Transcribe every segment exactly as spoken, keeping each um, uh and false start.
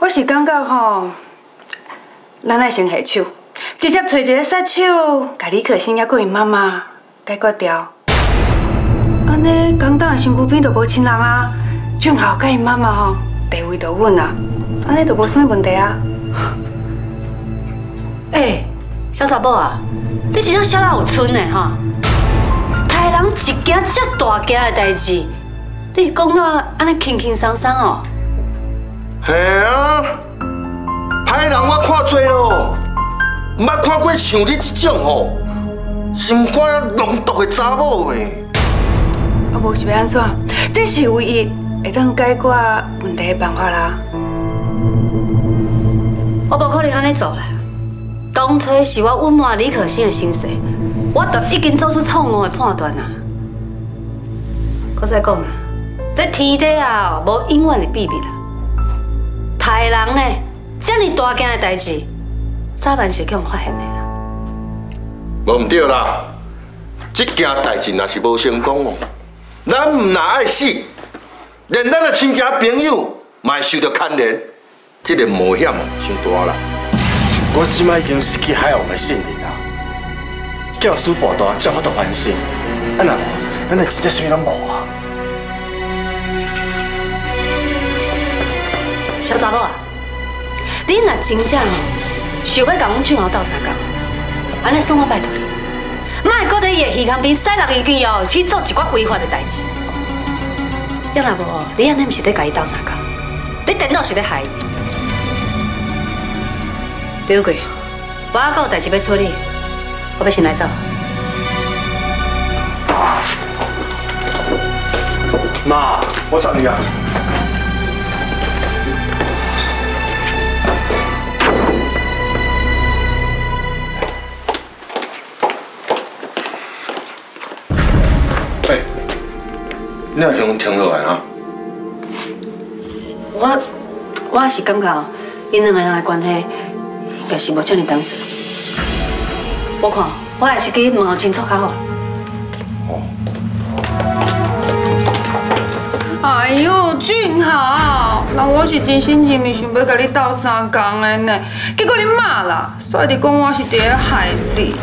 我是感觉吼，咱爱先下手，直接找一个杀手，把李可心也佮伊妈妈解决掉。安尼，港岛的身躯边就无亲人啊，俊豪佮伊妈妈吼地位就稳啊，安尼就无啥物问题啊。哎、欸，小查某啊，你真正写了有寸的哈！杀人一件遮大件的代志，你讲了安尼轻轻松松哦。 嘿啊，歹人我看多咯，毋捌看过像你这种吼，心肝浓毒的查某诶。啊，无是要安怎？这是唯一会当解决问题的办法啦。我无可能安尼做啦。当初是我隐瞒李可心的身世，我都已经做出错误的判断啦。搁再讲啦，这天底啊，无永远的秘密啦。 害人呢，这么大件的代志，早晚是叫人发现的啦。无唔对啦，这件代志若是无成功哦，咱唔若爱死，连咱的亲戚朋友嘛受到牵连，这个冒险伤大啦。我即摆已经失去海王的信任啦，教师报答才我得反省，啊那无，咱的真正啥物拢无啊。 小查某啊，你若真正哦，想要甲阮俊豪斗相共，安尼算我拜托你，莫搁在伊个耳旁边塞人耳根哦，去做一寡违法的代志。要若无，你安尼毋是咧甲伊斗相共，你顶多是咧害伊。刘贵，我还阁有代志要处理，我要先来走。妈，我送你啊。 你也先停落来哈。我我是感觉哦，因两个人的关系应该是无遮尔单纯。我看我还是去问候清楚较好。哎呦，俊豪，那我是真心真意想要甲你斗相共的呢，结果你骂啦，所以讲我是伫咧害你。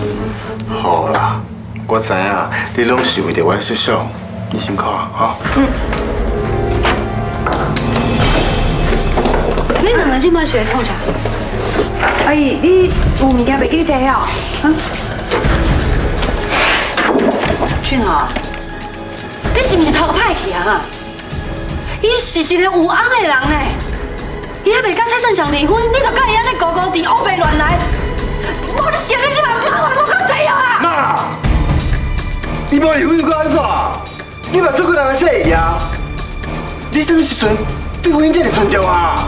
好啦，我知影，你拢是为着我着想。 你辛苦啊，哈！嗯。你两个今摆是来创啥？阿姨，你有物件袂记得哦？啊？俊豪，你是不是头歹去啊？伊是一个有翁的人呢，伊还袂甲蔡胜祥离婚，你就甲伊安尼高高低乌白乱来，我你想你今摆冤枉我够济啊！妈，伊无离婚搁安怎？ 你嘛做过人个说伊啊！你什么时阵对婚姻这么尊重啊？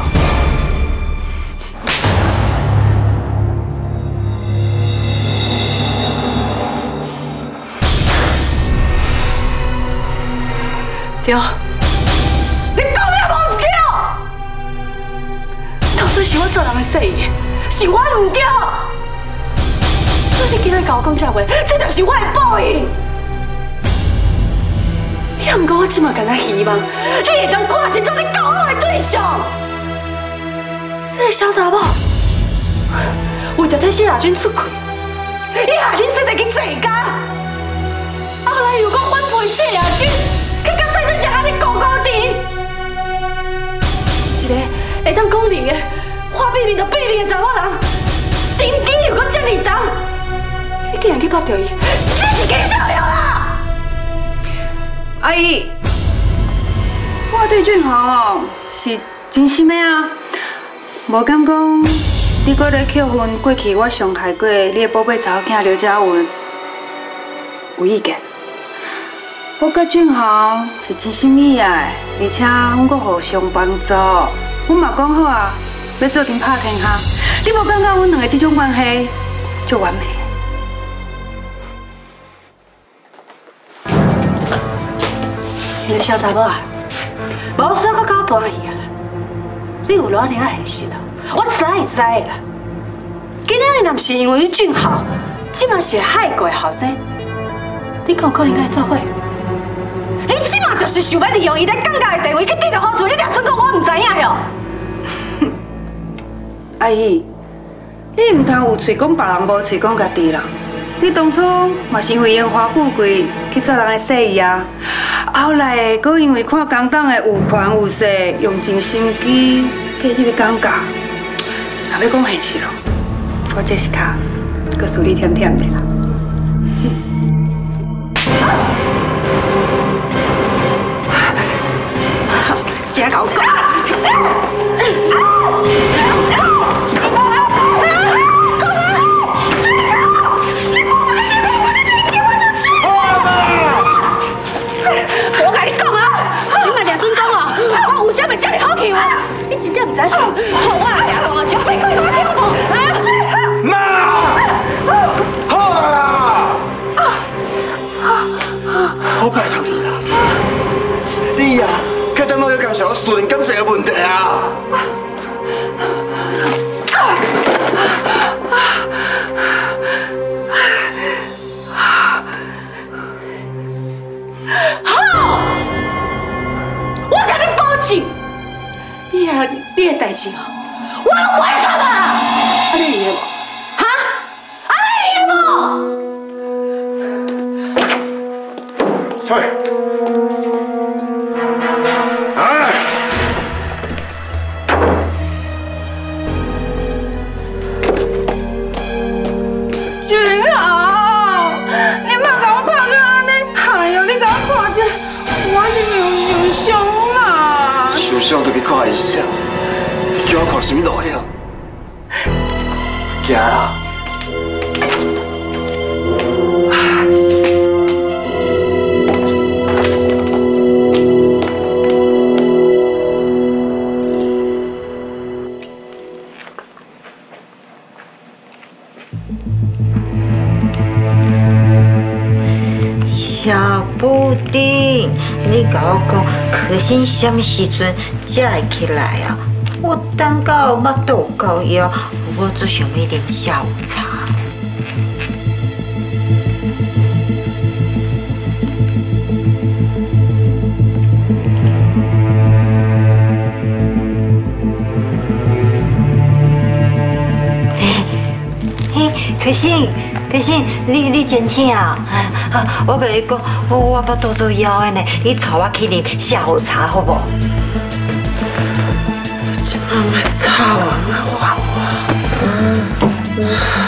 对，你讲了无唔对，当初是我做人个说伊，是我唔对。你今日甲我讲这话，这就是我的报应。 也唔过我即马敢若希望，你会当看清楚你交往的对象。这个小查某为着替谢亚军出轨，伊害恁做在去坐监，后来又讲反背谢亚军，去甲蔡振祥安尼勾勾滴。一个会当讲理的，话避免就避免的查某人，心机又搁遮尔重，你竟然去捌着伊，你是见笑了啦！ 阿姨，我对俊豪是真心的啊，无敢讲你搁咧扣分过去，我伤害过你的宝贝查某囝刘嘉文，有意见。我甲俊豪是真心意的，而且阮搁互相帮助，阮嘛讲好啊，要做阵拍天下。你无感觉阮两个这种关系就完美？ 你个小查某啊，无需要阁甲我博弈啊啦！你有偌尔啊害死我？我知知啦。今仔日若不是因为你俊豪，即嘛是害过后生，你敢有可能甲伊做伙？你即嘛就是想要利用伊在尴尬的地位去得到好处，你两准讲我唔知影哟。阿姨，你唔通有嘴讲别人，无嘴讲家己人。你当初嘛是因为荣华富贵去做人的生意啊。 后来，佫因为看江东的有权有势，用尽心机，计入去尴尬。若要讲现实咯，我这是卡，佫输你舔舔的啦。真够讲！真正唔知想，好我也讲啊，想飞过去我跳舞啊！妈，好啊啦，我拜托你啦，你呀，去等我去感受我私人感受的问题啊！好，我甲你保证。 你你的代志哦，我有完成啊！啊，你会用无？哈？啊，你会用无？出来！啊！俊豪，你莫甲我拍到安尼，哎呦，你甲我看者，我是没有受伤。 受伤就去看医生，叫我看什么路呀？行啦！小布丁，你甲我讲。 可是什么时阵才会起来啊？我等到目肚够枵，我就想要啉下午茶。嘿，可是可是你你真醒啊！ 我跟你讲，我我巴肚做枵的呢，你带我去啉下午茶好不？这么吵啊！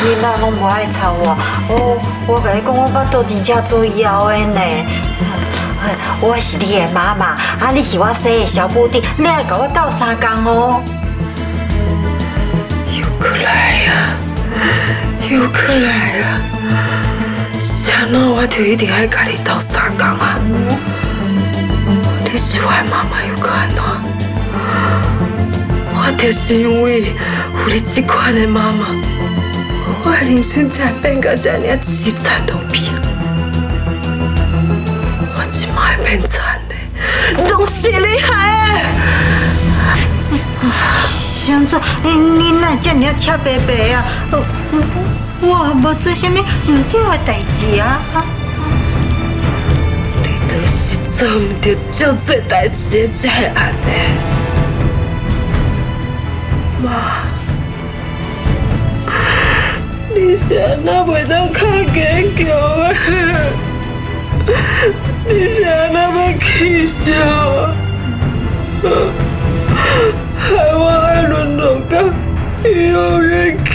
你哪拢无爱吵我？我我跟你讲，我巴肚真正做枵的呢。我是你的妈妈，啊，你是我生的小布丁，你爱跟我斗三工哦。又过来呀！又过来呀！ 安那我就一定爱甲你斗三工啊！你是我的妈妈又搁安怎？我就是因为有你这款的妈妈，我的人生才变到这样凄惨落魄。我即摆变惨的，拢是你害的！先生，你你哪这样赤白白啊？ 我无做啥物唔对的代志啊！你就是做唔对足侪代志才会安尼。妈，你是安那袂当较坚强啊？你是安那要气笑啊？害我爱沦落到幼稚去。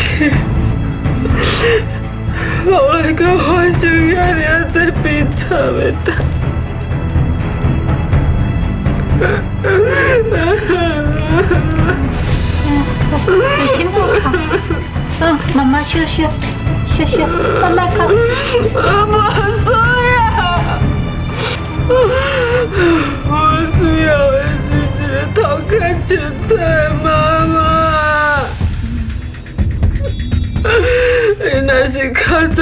后来佮发生遐尔侪悲惨的代志。你先不哭，嗯，妈妈笑笑，笑笑，妈妈哭。我不需要，我需要的是一个头壳清醒的妈妈。 你若是较早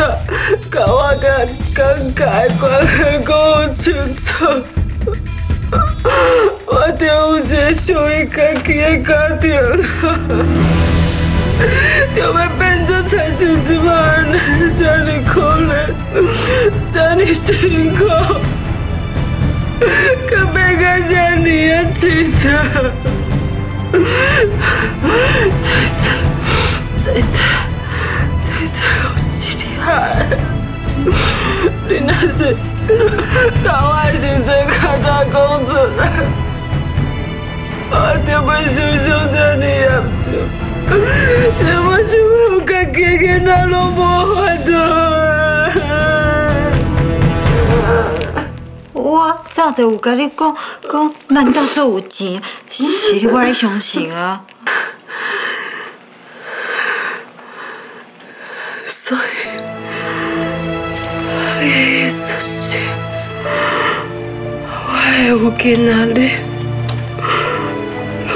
甲我甲尴尬的关系讲清楚，我中有一个属于家己的家庭，就要变作亲像即摆安尼，遮尔可怜，遮尔辛苦，搁变到遮尔啊凄惨，凄惨，凄惨，凄惨，老师厉害，你那是台湾先生卡早工作啦。 我就要想想遮尼严重，想要想要有家己的囡仔拢无法度啊！我早就有甲你讲，讲咱兜做有钱，是你我爱相信啊。所以，耶稣是，我会有囡仔哩。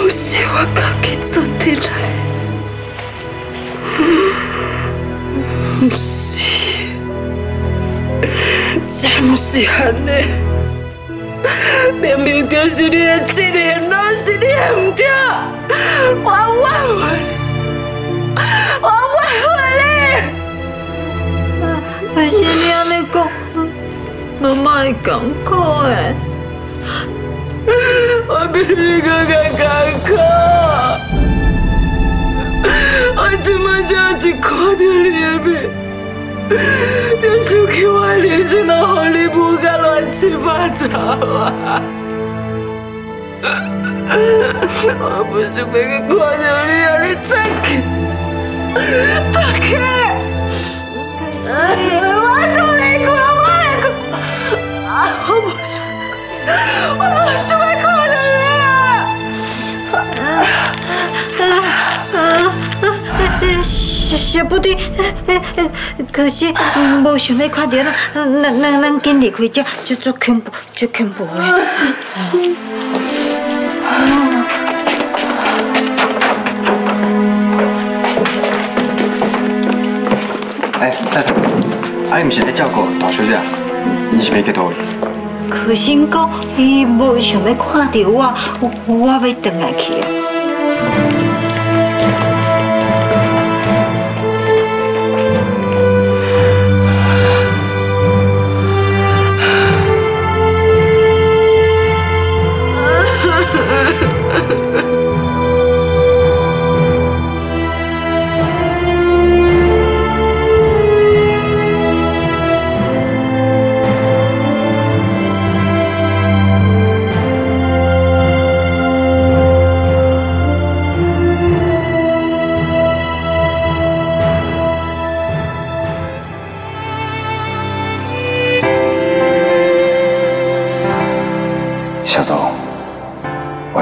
是我家己做得来，不是，真不是安尼。明明就是你的责任，老是你的唔对，我冤枉你，我冤枉你。啊，为啥你安尼讲？妈妈会艰苦诶。 我比你更加艰苦，我即摆才一看到你的面，就想起我人生都互你误甲乱七八糟啊！我不想要去看到你，让你走去，走去！我想你看，我来看，我不想。 我老是会哭的人，小布丁，可是无想要看到咱，咱咱咱紧离开这，这足恐怖，足恐怖的。哎，太太，阿姨唔是在照顾大小姐，你是袂记倒去？ 可心讲，伊无想要看到我，我要倒来去啊！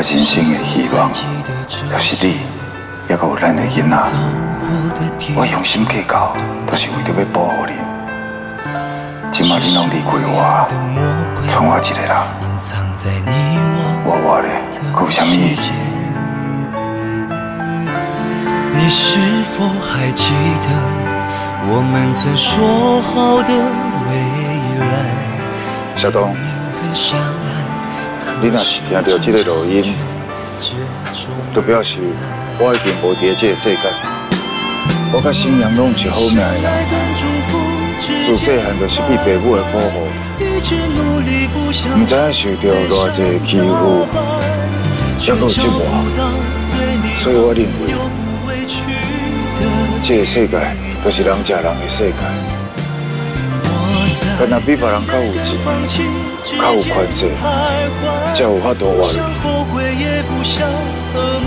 人生的希望，就是你，还有咱的囡仔。我用心计较，就是为着要保护你。今麦你拢离开我，剩我一个人，我活咧，佫有啥物意义？你是否还记得我们曾说好的未来？小东。 你若是听到这个录音，就表示我已经无在这个世界。我甲新阳拢唔是好命的人，自细汉就是被爸母的保护，唔知影受到偌济的欺负，还阁有折磨，所以我认为这个世界就是人吃人的世界。 干那比别人较有钱、较有权势，才有法度活落去。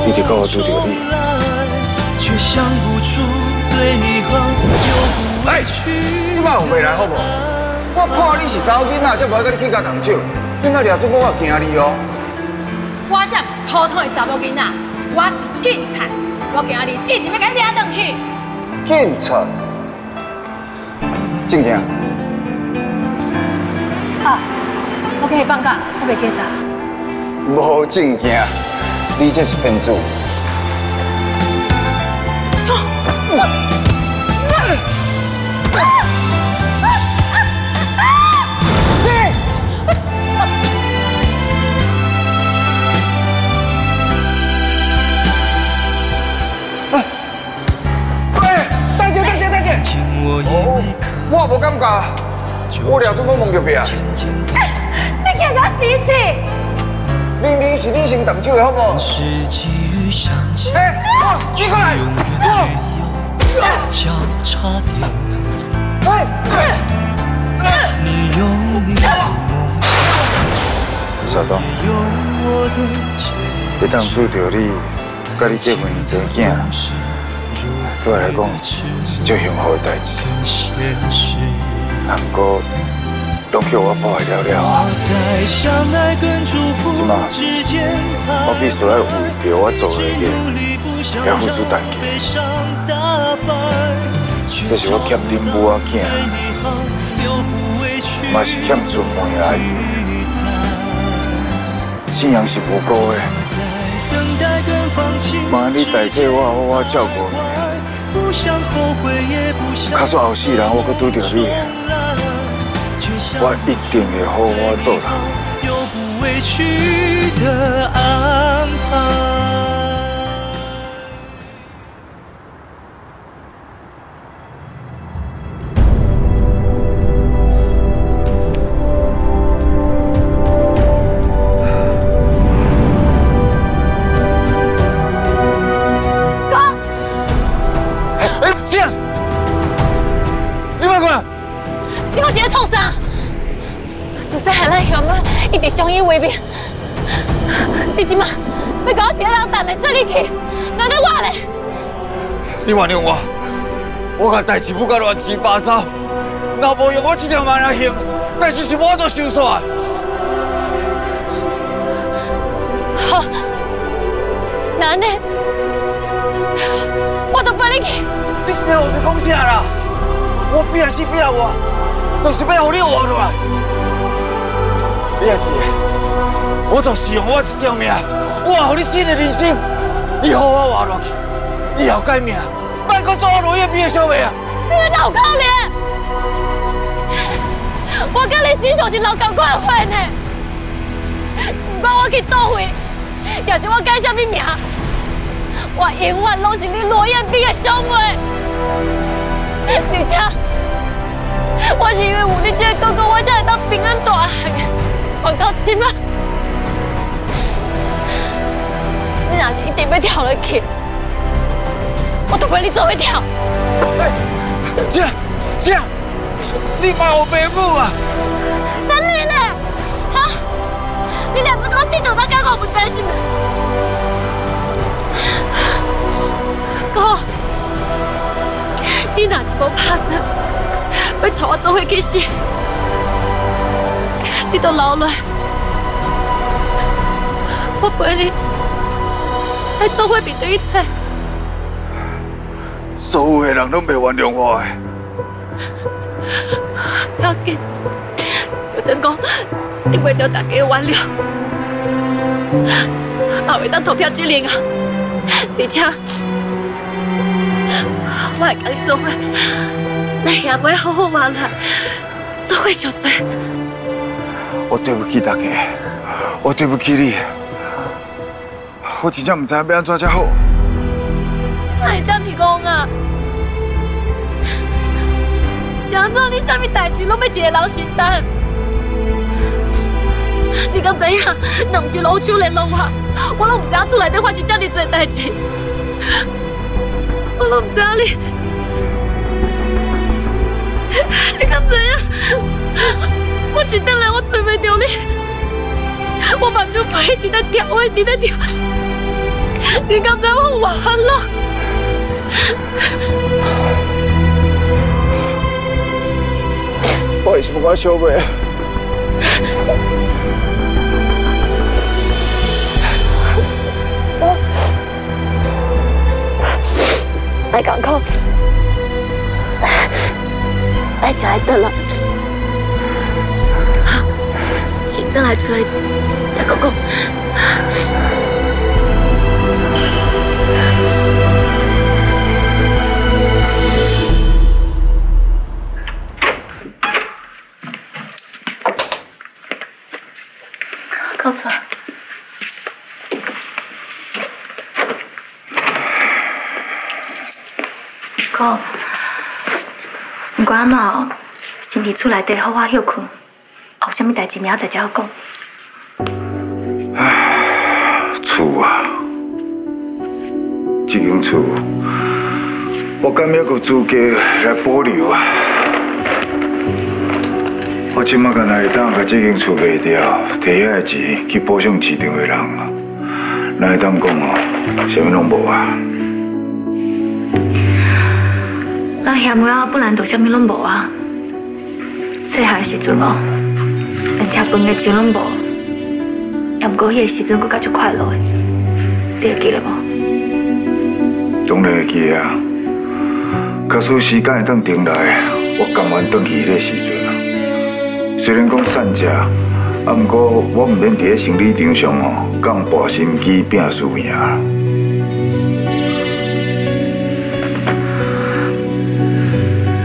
一直到我拄着你。哎，你莫有未来好无？我看你是查某囡仔，才无甲你去甲动手。你莫掠住我，我惊你哦。我才不是普通的查某囡仔，我是警察。我今日一定要甲你掠倒去。警察？正经。 啊、我给你放假，我袂去查。无正经，你这是骗子。感觉，我俩怎么梦到别啊？你叫我死字，明明是你先动手的好不好？哎，我你过来，我，哎，小东，一旦对到你，甲你结婚生囝。 对我来讲是最幸福的代志，不过拢叫我破坏了了啊！即嘛，我必须要为着我做的嘢来付出代价，这是我欠恁母仔囝，嘛是欠全门的阿姨。信仰是无辜的，妈，你代替我，我我照顾你。 卡煞后世人，我搁拄着你，我一定会好好做人。哥，哎，这样。 你我是在创啥？自细汉咱兄妹一直相依为命，你即马要甲我一个人单来做你去，难得我嘞。你原谅我，我甲代志不甲乱七八糟，若无用我这条命来行，代志是我都收煞。好，那呢？我都陪你去。你是要我讲啥啦？ 我拼死拼活，就是要让你活落来。你还记得？我就是用我一条命，我给你新的人生。你好好活落去，以后改命，别再做我落叶边的小妹啊！你们老可怜，我跟你身上是老同款的冤呢。不管我去倒位，也是我改什么名，我永远拢是你落叶边的小妹。 而且，我是因为有你这个哥哥，我才会当平安大汉。我到即摆，你若是一定要跳落去，我都陪你做伙跳。哎，这这，你莫有爸母啊！等你嘞，哈！你两个死都在跟我分担是吗？哥。 你若是无拍算，要带我做伙去死，你都留落，我陪你，咱做伙面对一切。所有的人拢袂原谅我的。不要紧，就算讲得袂到大家的原谅，也会当投票支持啊，而且。 我会甲你做伙，咱也袂好好玩啦，做伙上多。我对不起大家，我对不起你，我真正唔知要安怎才好。哪会这样讲啊？想做你啥物代志，拢要一个人承担。你敢知影？若唔是老手联络我，我拢唔知影厝内底发生这么多代志。 我拢唔知你，你敢知影？我一转来，我找袂到你，我目睭白，一直在跳，我一直在跳。你敢知我完了？我为什么我小妹？我。 来港口，来起来等了。好，先等来找才讲讲。告诉我。 哥，不管嘛，先伫厝内底好好休困，后啥物代志明仔载才好讲。唉，厝啊，这间厝，我敢要有资格来保留啊！我即马干那会当把这间厝卖掉，摕遐个钱去补偿市场的人啊！哪会当讲哦，啥物拢无啊？ 咱遐妹仔本来就啥物拢无啊，细汉时阵哦，连吃饭的钱拢无，也毋过迄个时阵佫较足快乐的，你会记得无？当然会记啊！假使时间会当重来，我甘愿返去迄个时阵啊。虽然讲散食，啊毋过我毋免伫咧生理场上哦，甲人搏心机拼输赢。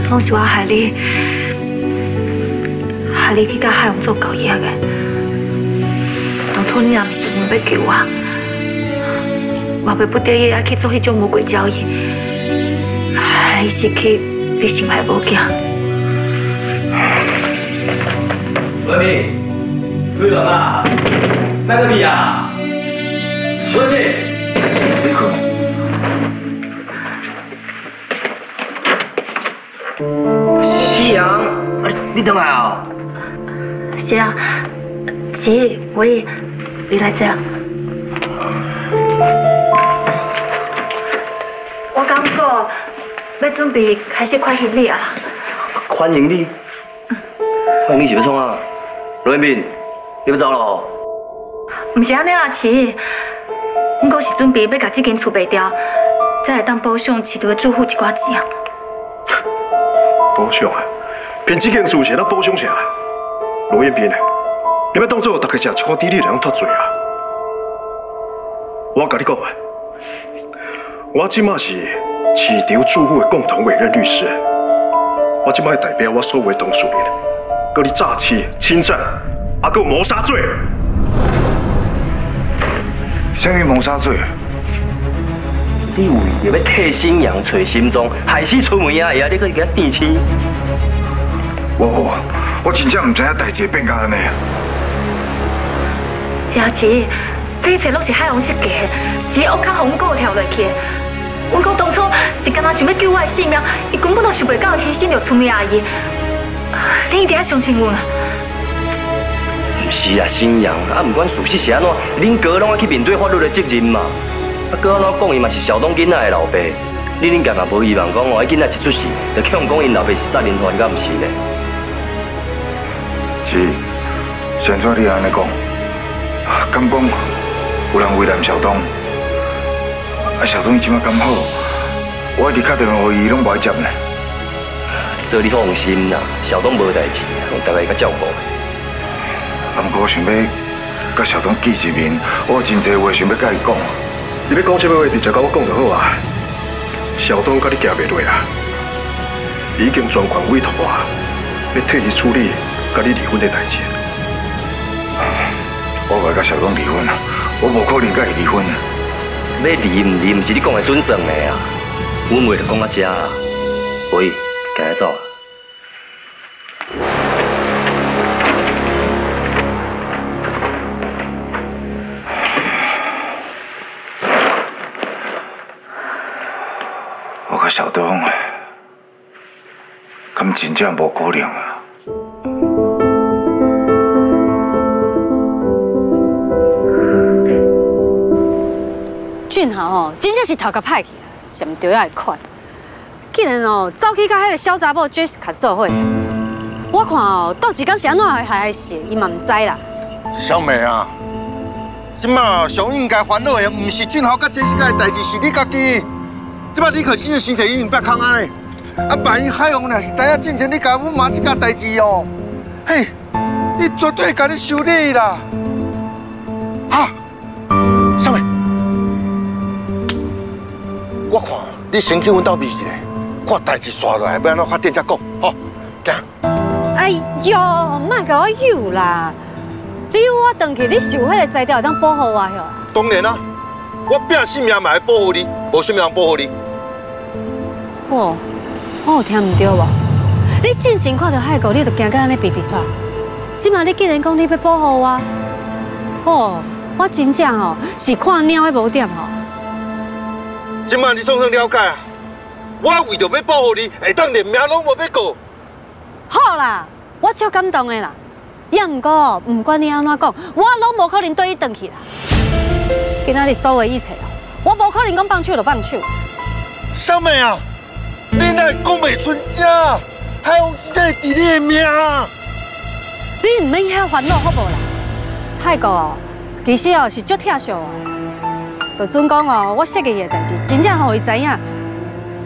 拢是我害你，害你去甲海王做交易个。当初你也毋是想要救我，嘛被不得已也去做迄种魔鬼交易，害你失去你心爱某囝。文斌，几点啊？哪个米啊？文斌，你困。 夕阳，啊，你等来啊？夕阳，姐，我也，你来这。我感觉要准备开始款行李啊。款行李？款行李是要创啊？罗文斌，你要走咯？唔是安尼啦，姐，我阁是准备要甲这间厝卖掉，才会当补偿市场的住户一寡钱啊。 补偿啊！凭这件事情来补偿啥？罗彦斌啊，你要当做大家吃一块地，你就能脱罪啊！我跟你讲啊，我即马是市场住户的共同委任律师，我即马代表我所有的同事们，告你诈欺、侵占，啊，还有谋杀罪。什么谋杀罪？ 你为着要替新娘找心脏，害死村民啊！伊啊，你搁去给他电死！我我我真正唔知影代志变到安尼啊！小琪，这一切拢是海王设计的，是恶卡洪哥跳落去的。阮哥当初是干那想要救我的性命，伊根本都想袂到牺牲着村民阿姨。你一定要相信阮啊！唔是啊，新娘啊，唔管事实是安怎，恁哥拢要去面对法律的责任嘛。 啊，哥安怎讲？伊嘛是小东囡仔的老爸，你恁家嘛无希望讲哦，迄囡仔一出世，就去人讲因老爸是杀人犯，敢毋是咧？是，现在你安尼讲，敢讲有人为难小东？啊，小东伊即摆敢好？我一直打电话给伊，拢无接呢。做你放心啦，小东无代志，我大概较照顾。啊，毋过我想要甲小东见一面，我有真侪话想要甲伊讲。 你要讲什么话，直接跟我讲就好啊！小东甲你行袂落啦，已经全权委托我，要替你处理甲你离婚的代志。我袂甲小东离婚啊，我无可能甲伊离婚啊。要离唔离，唔是你讲的准算的啊！阮话就讲到这啊，喂，赶快走。 小东，咁真正无可能啊！俊豪哦，真正是头壳歹去啊，是毋对啊个款。竟然哦，走去甲迄个小查某 Jessica 做伙，我看哦，到底讲是安怎会害死，伊嘛毋知啦。小美啊，即马上应该烦恼的，毋是俊豪甲 Jessica 的代志，是你家己。 即摆你可惜的身世已经八空啊嘞！啊，万一海王若是知影之前你甲阮妈即件代志哦，嘿，伊绝对甲你修理啦！哈，小妹，我看你先去阮兜秘一下，看代志刷落来要安怎发展才讲，吼，行。哎呦，莫甲我诱啦！你要我回去，你受迄个材料当保护我哟？当然啊，我拼性命嘛要保护你，无啥物人保护你。 哦，我有听唔对无？你之前看到海狗，你就惊到安尼皮皮喘。即嘛你竟然讲你要保护我，哦，我真正哦是看鸟还无点哦。即嘛你总算了解啊，我为着要保护你，下当连命拢无要顾。好啦，我超感动的啦。 也毋过，毋管你安怎讲，我拢无可能对你转去啦。今仔日所有一切啊，我无可能讲放手就放手。小妹啊，你哪会讲袂出声？海王真正会治你的命啊！你毋免遐烦恼好无啦？海哥哦，其实哦是足疼惜我，就准讲哦，我设计伊的代志，真正互伊知影。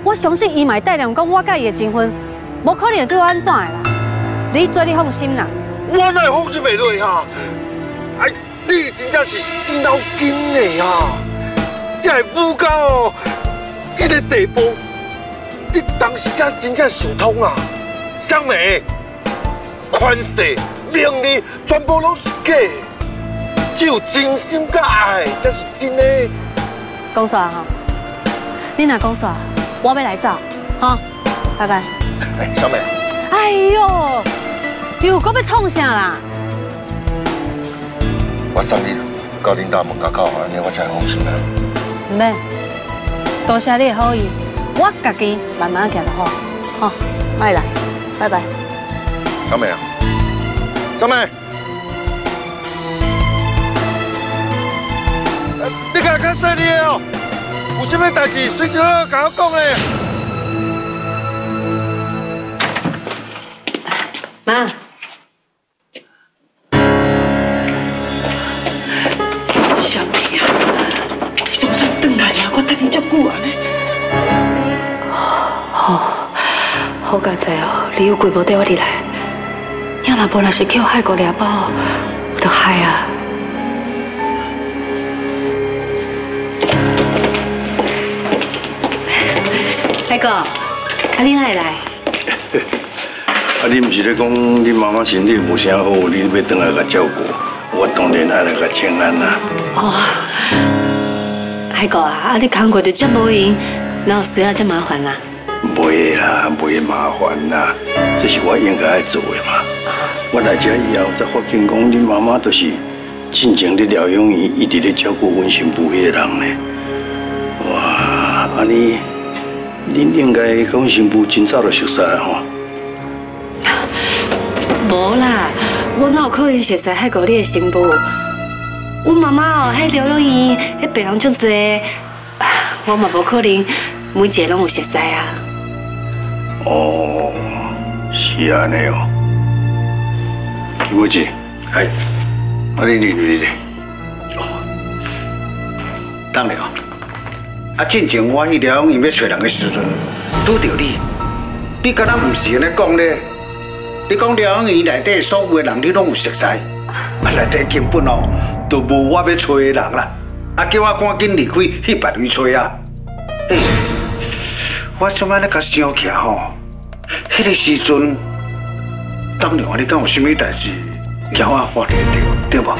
我相信伊嘛会带量讲我甲伊的情分，无可能会对我安怎的啦。你做你放心啦。 我哪会放心袂落哈？哎，你真正是死脑筋的哈！才会舞到哦，这个地步，你当时才真正想通啊！相美，权势、名利，全部拢是假的，只有真心甲爱才是真的。讲煞哈，你若讲煞，我要来走，哈，拜拜。哎，小美。哎呦！ 又搁要创啥啦？我送你到恁家门口口，安尼我才放心啦。唔免，多谢你的好意，我家己慢慢行就好。好，拜啦，拜拜。小美啊，小美，你家较细腻哦，有啥物代志随时好好甲我讲嘞。妈。 好佳哉哦，你有鬼无带我入来，要若无若是叫海狗抓包，我著害啊！海狗，阿你哪会来？啊，你毋是咧讲你妈妈身体无啥好，你要倒来甲照顾，我当然爱来甲请安啦。哦，海狗啊，啊你工作著遮无闲，哪有需要遮麻烦啊？ 袂啦，袂麻烦啦，这是我应该做的嘛。我来这以后才发现，讲恁妈妈就是进前伫疗养院一直咧照顾阮新妇迄个人呢。哇，安尼，恁应该讲新妇真早就熟识吼。无啦，我哪有可能熟识迄个你的新妇？阮妈妈哦，迄疗养院迄病人足侪，我嘛无可能每一个拢有熟识啊。 哦，是安尼哦。金妹姐，哎，我你入入咧。哦，等下哦。啊，进前我去了，因要找人的时阵，拄着你，你敢若唔是安尼讲咧？你讲了，伊内底所有的人，你拢有熟悉，啊，内底根本哦，都无我要找的人啦。啊，叫我赶紧离开去别位找啊。嘿，我即摆咧甲想起吼。 迄个时阵，当年你讲有啥物代志，让我发现着，对无？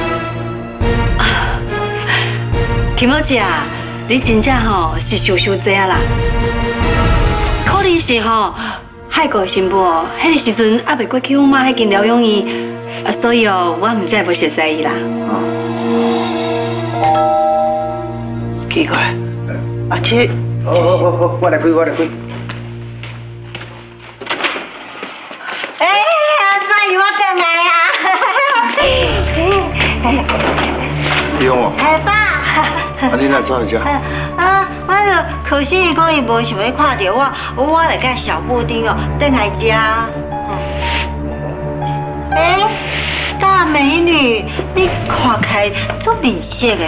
金毛姐啊，你真正吼是受伤济啊啦，可能是吼海国新妇哦，迄个时阵还袂过去阮妈迄间疗养院，啊，所以哦，我唔知无熟悉伊啦。奇怪，阿七，好好好好，我来开，我来开。 你好，哎爸，啊你来坐一下。啊，我着可惜讲伊无想要看到我，我来甲小布丁哦，等来食。哎，大美女，你看起来足面熟的呢。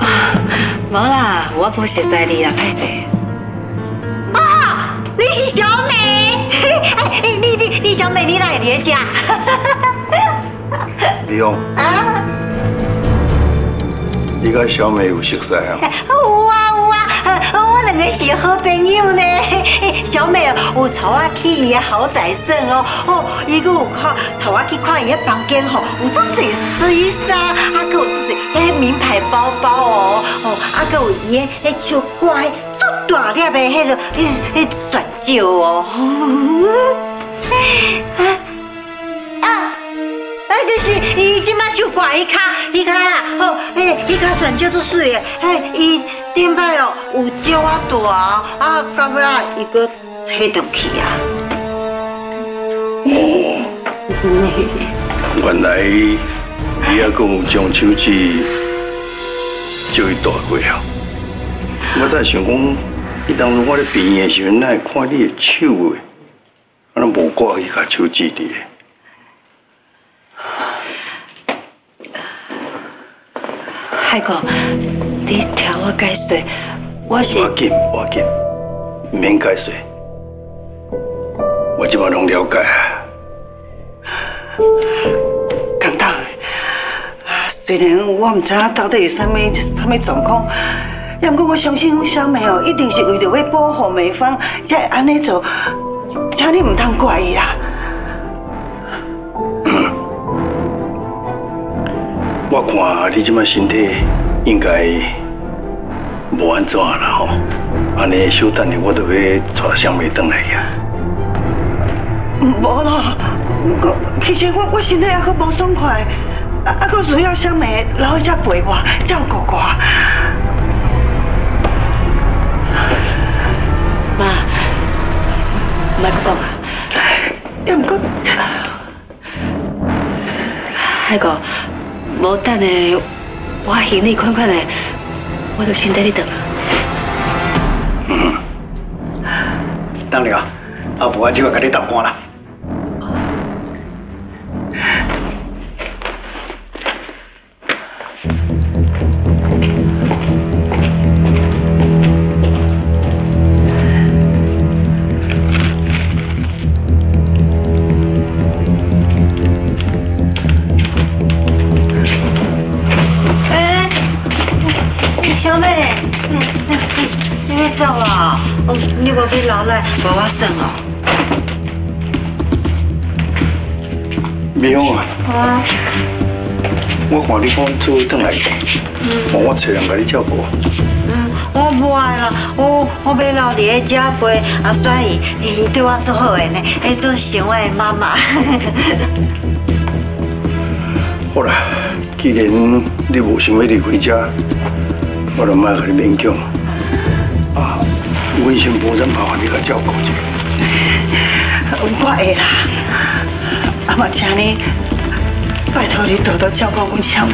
啊，无啦，我不熟悉你啦，歹势。啊，你是小美，哎，你你你小美，你哪会伫遮？ 李勇，啊，你甲小美有熟识啊？有啊有啊，我两个是好朋友呢。小美哦，有带我去伊个豪宅耍哦，哦，伊佫有看带我去看伊个房间吼，有足侪水衫，啊，佫有足侪迄名牌包包哦，哦，啊，佫有伊个迄手挂足大粒个迄个迄迄钻石哦。啊啊！啊，就是伊即摆手挂伊脚，伊脚啦，哦，哎，伊脚算叫做水的，哎，伊顶摆哦有鸟啊大哦，啊，到尾啊伊搁黑倒去啊。哦，原来伊还佫有将手指叫伊大过啊！我在想讲，伊当初我咧病的时阵，哪会看你的手诶？ 我无挂迄个手指的，海哥，你听我解释，我是我紧我紧，唔免解释，我即马拢了解啊。简单，虽然我唔知影到底是啥物啥物状况，也毋过我相信小美哦，一定是为着要保护美芳，才会安尼做。 请你唔通怪伊啊！我看你即摆身体应该无安怎啦吼，安尼稍等下我都要带小妹转来去啊。无啦，其实我我身体还阁无爽快，啊还阁需要小妹留喺遮陪我照顾我。妈。 卖阁讲啊！也毋过，海哥，无等下我行李款款的，我就先带你转啊。嗯，等你啊，啊无我就要甲你搭伴啦。你讲做倒来，我我找人甲你照顾。嗯，我无爱啦，我我要留伫咧家陪阿衰姨，伊对我足好诶呢，迄做想我诶妈妈。好啦，既然你无想要离开家，我就莫甲你勉强。啊，阮先保证麻烦你甲照顾者。我会啦，阿妈请你。 拜托你多多照顾阮小妹。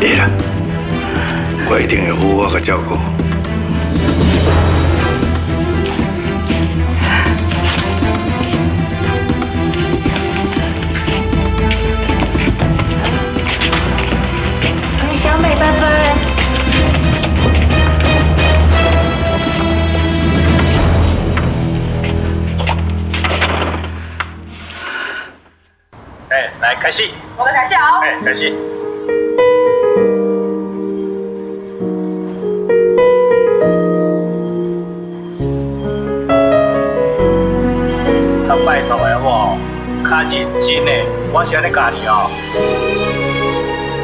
会啦，我一定会好好甲照顾。小美，拜拜。开始，我们开始哦。哎，开始。较拜托的哦，较认真嘞，我是安尼教你哦。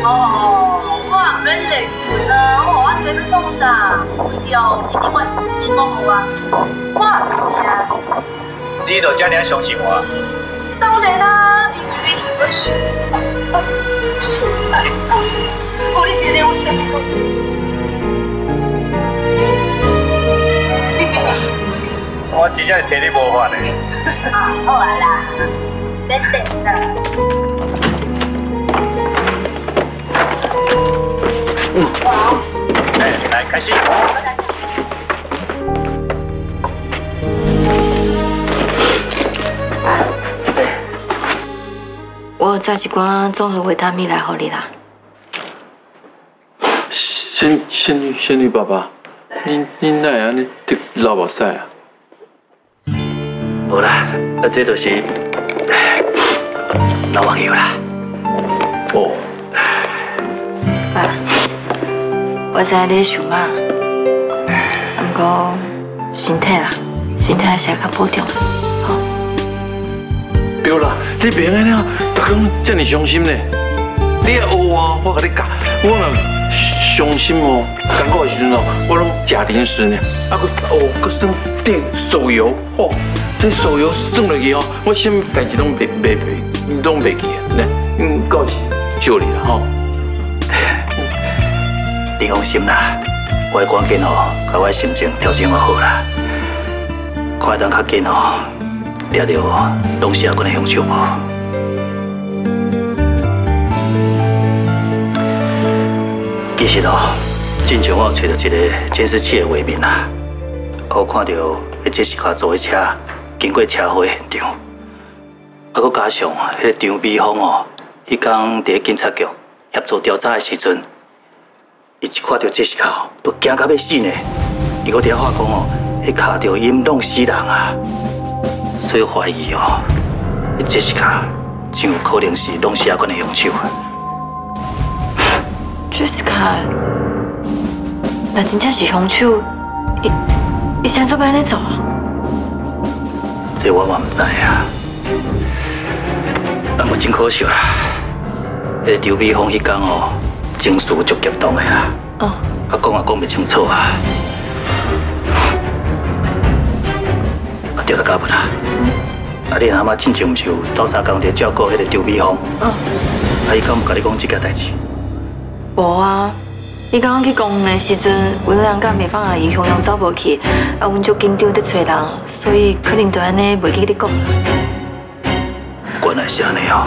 哦，我唔免累困啊，我我做要创啥？对哦，你我是真讲有啊，我唔听。你著遮尔相信我？当然啦。 我是，是爱你，我一直有想过。我真正替你无法嘞。啊，好啊啦，别等啦。嗯，好。来，来开始。 我有带一寡综合维他命来给你啦。仙仙女仙女爸爸，你你哪会安尼滴流目屎啊？无啦，啊，这就是老朋友啦。哦。爸，我知你想嘛，不过身体啦，身体还是要较保重，好。对啦，你别安尼啊。 讲这么伤心呢？你也学我，我甲你教。我若伤心哦，艰苦的时阵哦，我拢食零食呢，啊佫哦佫算订手游哦，这手游算落去哦，我啥物代志拢袂袂袂，拢袂记嘞。嗯，到时借你啦吼。你放心啦，我赶紧哦，把我心情调整好啦，看会当较紧哦，抓着拢是阿个凶手无。 其实哦，进前我有找到一个监视器的画面啦，我看到迄只是卡坐的车经过车祸现场，啊，佮加上迄个张美芳哦，迄天伫警察局协助调查的时阵，伊一看到这只卡，都惊到要死呢。伊佫伫遐话讲哦，迄卡着因弄死人啊，所以怀疑哦，迄这只卡真有可能是弄死阿款的凶手。 Jessica， 那真正是凶手，伊伊先做安尼做啊？这我嘛唔知啊，但我真可惜啦。迄个刘美芳迄天哦，情绪足激动的啦，哦，啊讲也讲袂清楚啊。啊对啦，嘉文啊，啊你阿妈之前毋是有斗三工在照顾迄个刘美芳？嗯，啊伊敢有甲你讲这件代志？ 无啊！伊刚刚去公园的时阵，阮两家美芳阿姨雄雄走无去，啊，阮就紧张在找人，所以可能就安尼袂记你讲。原来是安尼哦！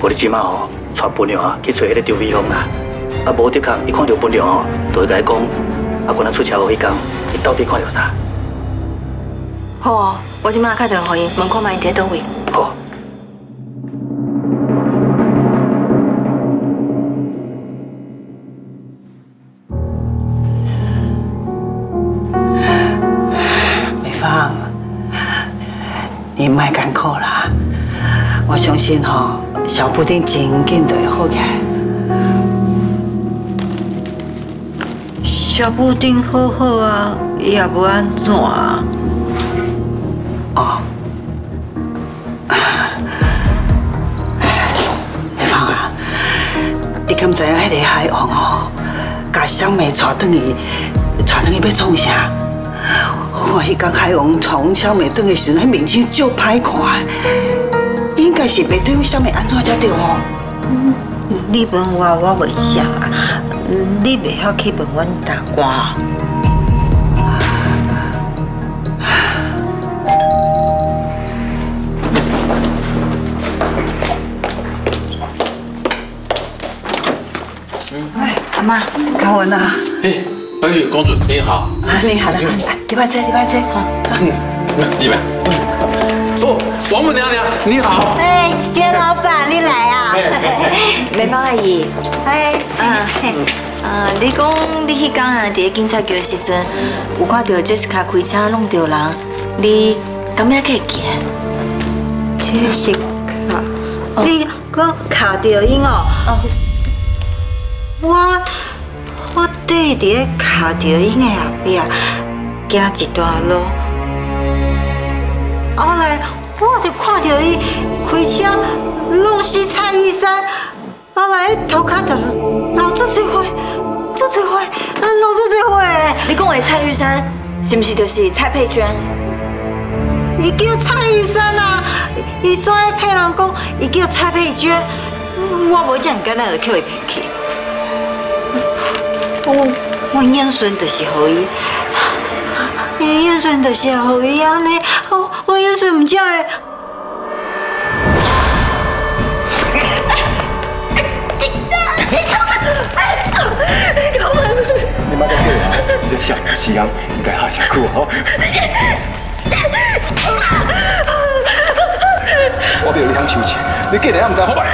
我哩即马哦，带本娘啊去找迄个张美芳啦，啊无的确，伊看到本娘哦，就会甲伊讲，啊，原来出车祸迄天，伊到底看到啥？好哦，我即马打电话给伊，问看卖伊在倒位。好。 你莫艰苦啦，我相信吼、哦，小布丁真紧就会好起来。小布丁好好啊，伊也无安怎啊。哦，美芳啊，你敢知影迄个海王哦，甲小美带转去，带转去要创啥？ 我迄天海王从小美转的时阵，迄面相照歹看，应该是袂对阮小美安怎才对吼。你问我，我袂晓啊。你袂晓去问阮大哥。哎，阿妈，嘉文啊。哎。 白雪公主，您好。您好了，来，礼拜车，礼拜车，好。嗯，礼拜。哦，王母娘娘，你好。哎，薛老板，你来啊！美芳阿姨。哎，嗯，嗯，你讲你迄天啊，伫警察局的时阵，有看到 Jessica 开车弄到人，你敢要去见 ？Jessica， 你讲卡到因哦？我。 我缀伫咧卡着因诶后壁，行一段路。后来我就看到伊开车弄死蔡玉山，后来头壳着流足侪血，足侪血，流足侪血。你讲诶蔡玉山是毋是就是蔡佩娟？伊叫蔡玉山啊，伊怎爱骗人讲伊叫蔡佩娟？我无这样简单就捡伊骗去。 我我燕顺就是予伊，伊燕顺就是予伊安尼，我我燕顺唔才会。你你冲啥？干嘛？你妈在对啊！你这下夕阳应该好辛苦哦。我袂有你通生气，你过来也唔知好歹。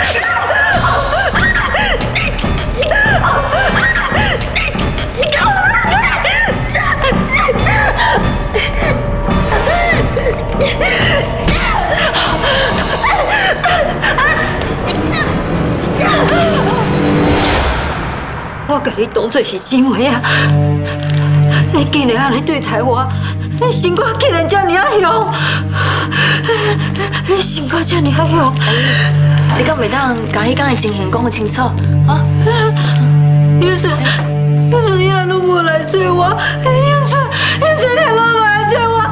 我甲你当作是姊妹啊！你竟然安尼对待我，你心肝竟然这么啊凶！你心肝这么啊凶！你敢袂当把迄天的情形讲个清楚啊？英顺，英顺，伊阿拢无来找我，英顺，英顺，你拢无来找我，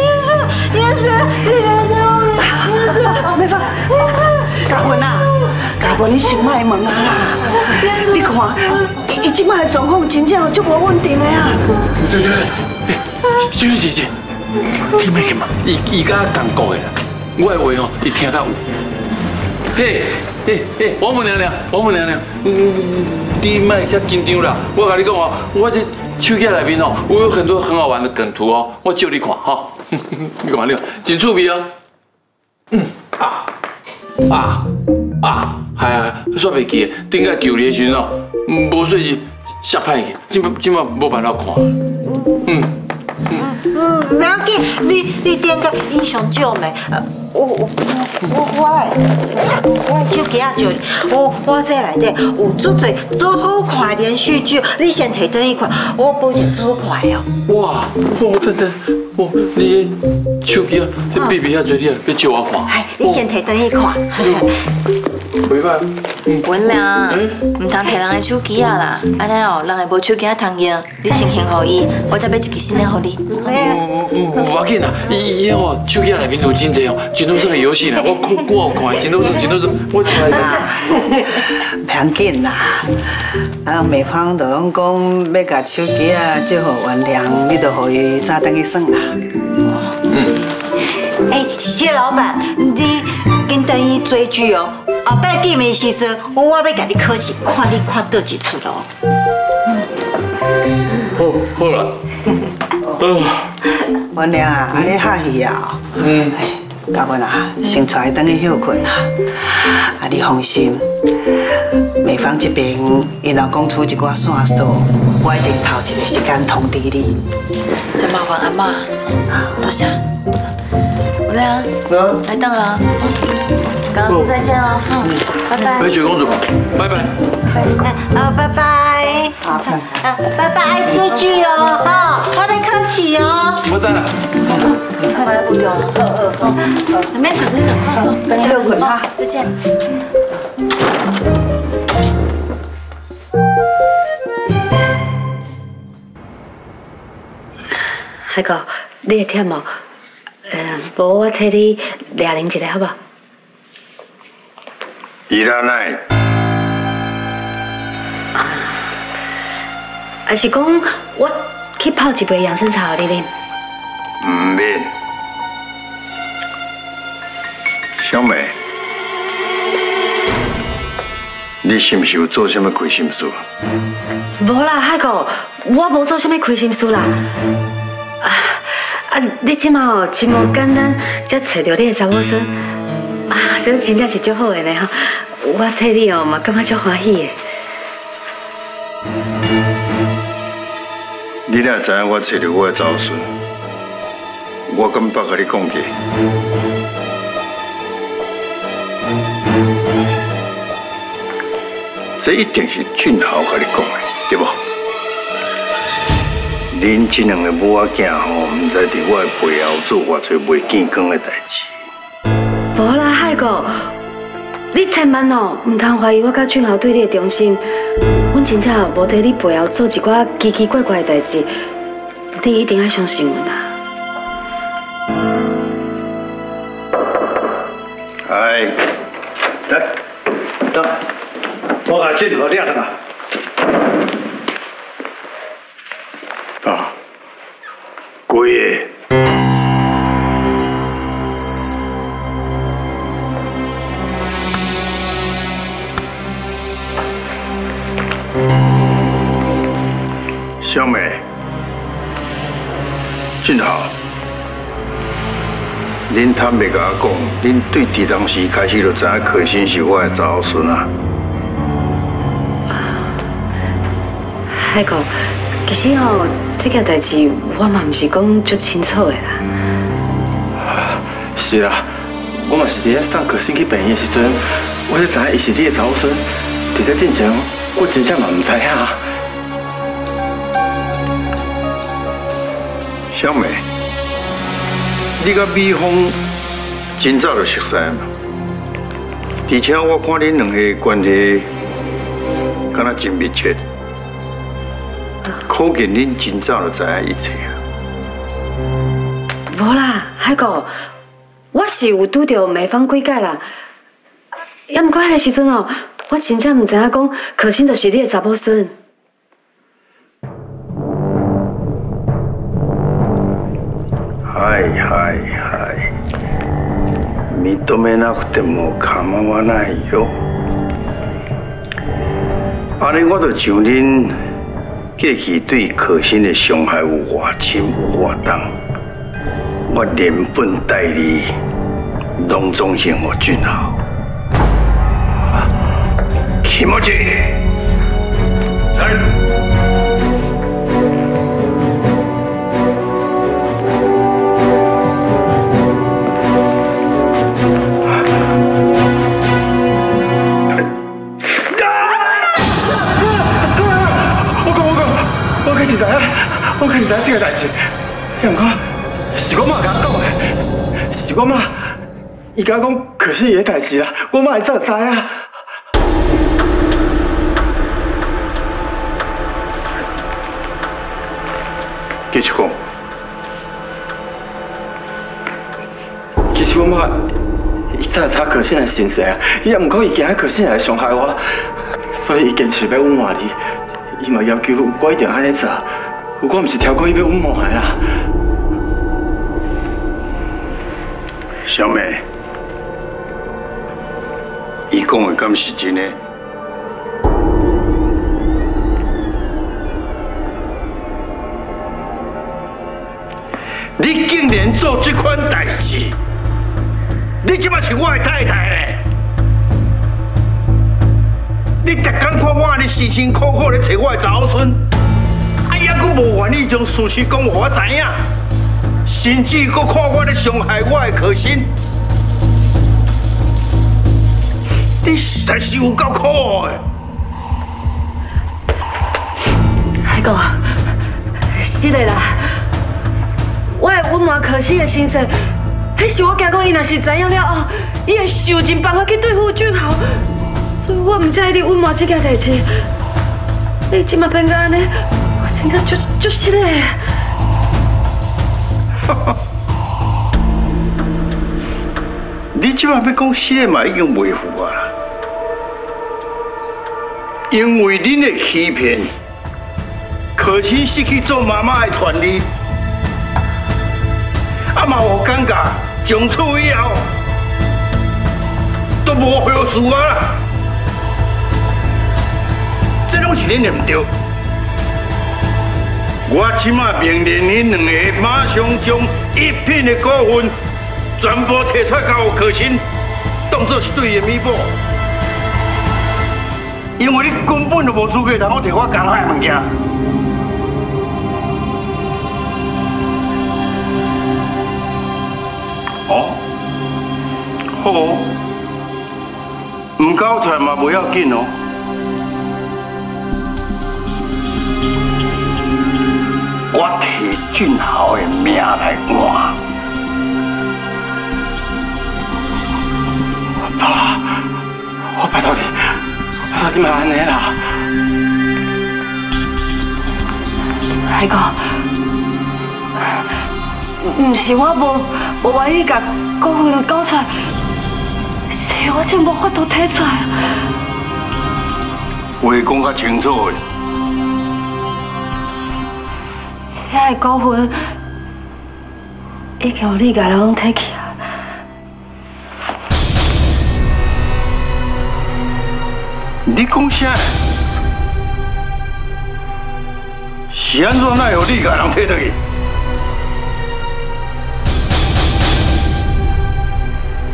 英顺，英顺，你来找我，没法，嘉文啊，嘉文，你先卖问啊啦，你看，伊伊即摆的状况真正足无稳定的啊。对对对，小燕姐姐，听袂见嘛？伊伊家讲过的，我的话哦，伊听到有。 嘿，嘿，嘿，王母娘娘，王母娘娘，嗯，你莫遐紧张啦。我甲你讲哦，我这手机内面哦，我有很多很好玩的梗图哦，我借你看哈。你看，你看，真趣味哦。嗯啊啊啊，系啊，煞袂记，顶下求你的时阵哦，无说是下歹去，今今嘛无办法看。嗯嗯，唔要紧，你你顶下印象少未？我我。 我我的我的手机啊，就我我这内底有足侪足好看连续剧，你先提转去看，我保证足好看哦。哇，我等等，我你手机啊，迄秘密遐侪，你要借我看。哎，你先提转去看。袂歹。稳啦，唔通摕人的手机啊啦，安尼哦，人会无手机啊通用，你先还互伊，我再买一支新的互你。嗯嗯嗯，无要紧啦，伊伊哦，手机内面有真侪哦，真多种个游戏啦。 我看，我看，真多事，真多事，我出来啦。不要紧啦，啊，美芳就拢讲要甲手机啊借互原谅，你就互伊早等去算啦。嗯。哎，谢老板，你跟等伊追剧哦，后摆见面时阵，我要甲你考试，看你看倒一出咯。好，好啦。原谅啊，安尼哈戏啊。嗯。 嘉文啊，先带伊等去休困啊！啊，你放心，美芳这边伊若讲出一寡线索，我一定头一个时间通知你。真麻烦阿妈，多谢。我来啊，来等啊。刚刚再见哦，嗯，拜拜。白雪公主，拜拜。啊，拜拜。啊，拜拜，追剧哦，哈，我来客气哦。我在哪？ 快来不用，嗯嗯嗯，没事没事，等你休困哈，再见。海哥，你会忝无？嗯，无我替你抓零一下好不好？伊拉奈。啊，还是讲我去泡一杯养生茶给你啉。 唔免，小妹，你是不是有做什么亏心事？无啦，海哥，我无做什么亏心事啦。啊啊，你即马哦，真无简单，才找到你的查某孙，啊，所以真正是足好的呢哈。我替你哦，嘛感觉足欢喜的。你哪知我找到我的查某孙？ 我敢捌甲你讲过，这一定是俊豪甲你讲的，对不？恁这两个母仔囝吼，唔知伫我背后做偌侪未见光的代志。无啦，海哥，你千万哦，唔通怀疑我甲俊豪对你的忠心。阮真正无在你背后做一寡奇奇怪怪的代志，你一定要相信阮啦。 哎，来，等，我把这里头晾了。啊，姑爷，小美，俊豪。 恁坦白甲我讲，恁对伫当时开始就知影可心是我的查某孙啊。海哥，其实哦，这件代志我嘛唔是讲足清楚的啦。是啦，我嘛是伫咧送可心去病院的时阵，我才知影伊是你的查某孙。伫在进前，我真正嘛唔知影。小美。 你甲美芳真早就熟识嘛？而且我看恁两个关系，敢若真密切，可见恁真早就知影一切啊。无啦，海哥，我是有拄着梅芳几届啦，也毋过迄个时阵哦，我真正毋知影讲可心就是你的查某孙。 はいはいはい。認めなくても構わないよ。安尼我就像恁过去对可心的伤害有偌深有偌重，我连本带利拢总向我俊豪。気持ちいい。 我看你知影这个代志，不过是我妈甲我讲的，是我妈，伊甲我讲可是伊的代志啦，我妈会怎知啊？继续讲，其实我妈伊早查可心的身世啊，伊也毋过伊惊可心会伤害我，所以伊坚持要阮换你，伊嘛要求我一定安尼做。 我我唔是超过伊要阮妈的啦，小妹，伊讲的敢是真的？你竟然做这款代志，你即摆是我的太太嘞！你逐天看我咧辛辛苦苦咧找我的查某孙。 佫无愿意将事实讲互我知影，甚至佫看我咧伤害我的可心，你实在是有够苦的。海哥，是的啦，我的阮妈可心的心声，迄是我惊讲伊若是知影了后，伊会想尽办法去对付俊豪，所以我唔才会伫阮妈这件代志。你即马变到安尼？ 真正就就是嘞！你即摆要讲死嘞嘛，已经袂赴啊！因为恁的欺骗，可心失去做妈妈的权利，啊嘛有感觉，从此以后都无好事啊！这拢是恁的唔对。 我即马命令恁两个马上将一品的股份全部摕出交可心，当作是对伊的弥补。因为你根本就无资格通我摕我公开的物件。哦，好，唔交出嘛不要紧哦。 我替俊豪的命来换，爸，我拜托你，拜托你莫安尼啦。海哥，唔是我无无愿意甲股份交出，是我真无法度提出来。话讲较清楚。 遐个股份已经你家人拢摕去啊！你讲啥？是安怎奈有你家人摕倒去？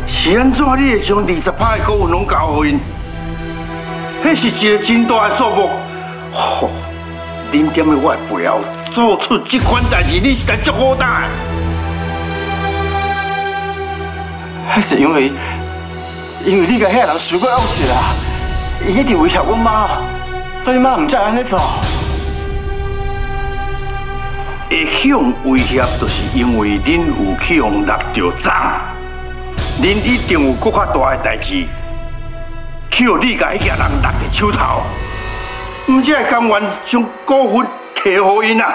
是安怎你会将二十趴的股份拢交互因？迄是一个真大的数目，吼！恁踮在我的背后。 做出这款代志，你是来作何胆？还是因为，因为你甲遐人受过恶势啦，伊一直威胁我妈，所以妈唔才安尼做。会去用威胁，就是因为恁有去用落着账，恁一定有更较大诶代志去互你甲迄个人落在手头，唔只会甘愿将股份摕互因啊！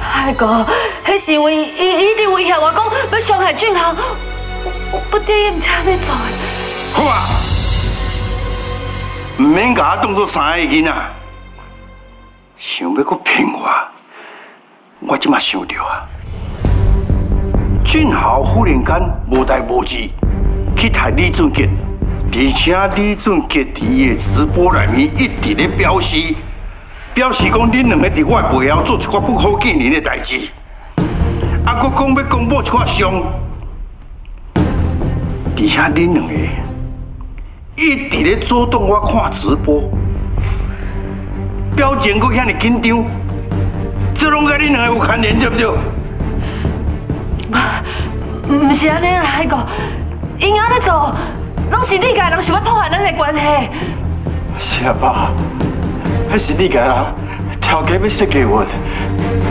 海哥，迄是因为伊伊伫威胁我讲要伤害俊豪，我不得已才要做的。好啊，唔免甲我当作三个囡仔，想要佫骗我，我即嘛想着啊！俊豪忽然间无代无志。 去睇李俊杰，而且李俊杰伫伊个直播内面一直咧表示，表示讲恁两个伫我背后做一寡不可见人的代志，啊，佫讲要公布一寡相，而且恁两个一直咧阻挡我看直播，表情佫遐尼紧张，这拢甲恁两个有牵连对不对？唔，唔是安尼啦，海哥。 因安尼做，拢是你家人想要破坏咱的关系。是啊，爸，迄是你家人超级要设计我，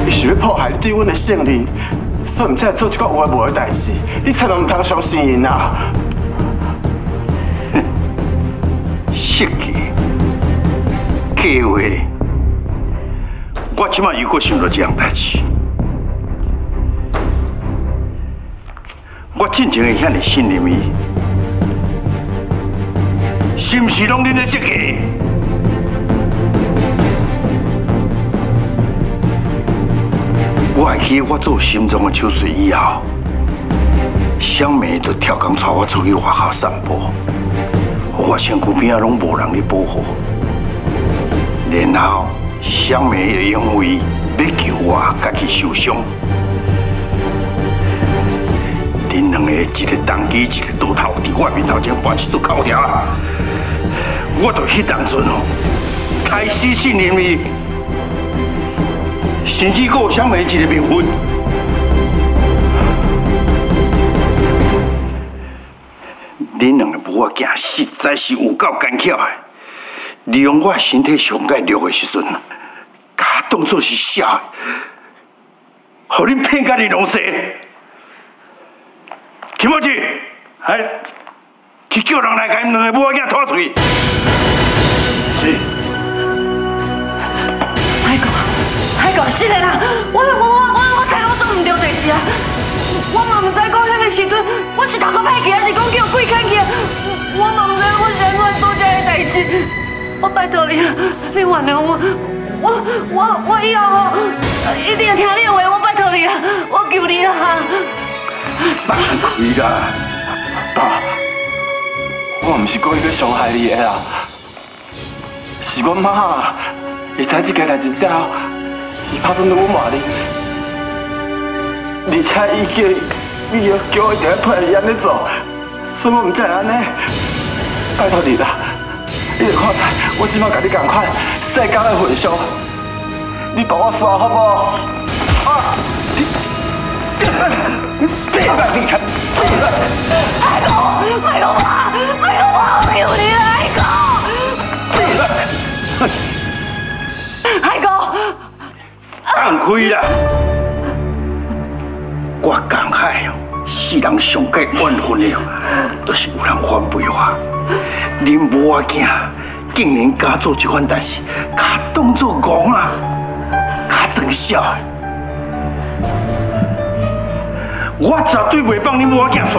伊想要破坏你对阮的信任，所以毋才会做一寡有诶无诶代志。你千万毋通相信因啊！设计、计划，我即摆又搁想到一项代志。 我真正会遐尼信任伊，是毋是拢恁咧设计？我会记我做心脏的手术以后，小妹就超工带我出去外口散步，我身躯边啊拢无人咧保护。然后小妹会因为要救我，家己受伤。 恁两个一个当机，一个倒头，伫我面头前扮一出口条啊！我着迄当阵哦，开始信任伊，甚至佫有相骂一个名分。恁两个无我惊，实在是有够奸巧的。利用我身体上介弱的时阵，甲我当作是笑的，互恁骗甲恁拢死。 起码子，还去叫人来把因两个母仔囝拖出去。是。海哥，海哥，是嘞啦！我我我我我知我做唔对代志啊！我嘛唔知讲迄个时阵，我是头壳歹去，还是讲叫鬼牵去？我嘛唔知我是安怎做这个代志。我拜托你，你原谅我。我我我以后一定听你话，我拜托你啊！我求你啦！ 放开啦，爸！我唔是故意要伤害你的啦，是我妈。伊知这件代志之后，伊拍算对我骂你，而且伊叫伊要叫我一定要陪伊安尼做，所以我唔才会安尼。拜托你啦，你着看在我即摆甲你同款世间的份上，你帮我刷好无？啊！你 别让你看！海狗，海狗啊，海狗啊，我求你了，海狗！海狗，放开啦！我江海哦，世人上过怨恨的哦，就是有人反背我。恁母仔囝竟然敢做这款代志，敢当作戆啊，敢装笑。 我绝对袂放恁母仔行煞。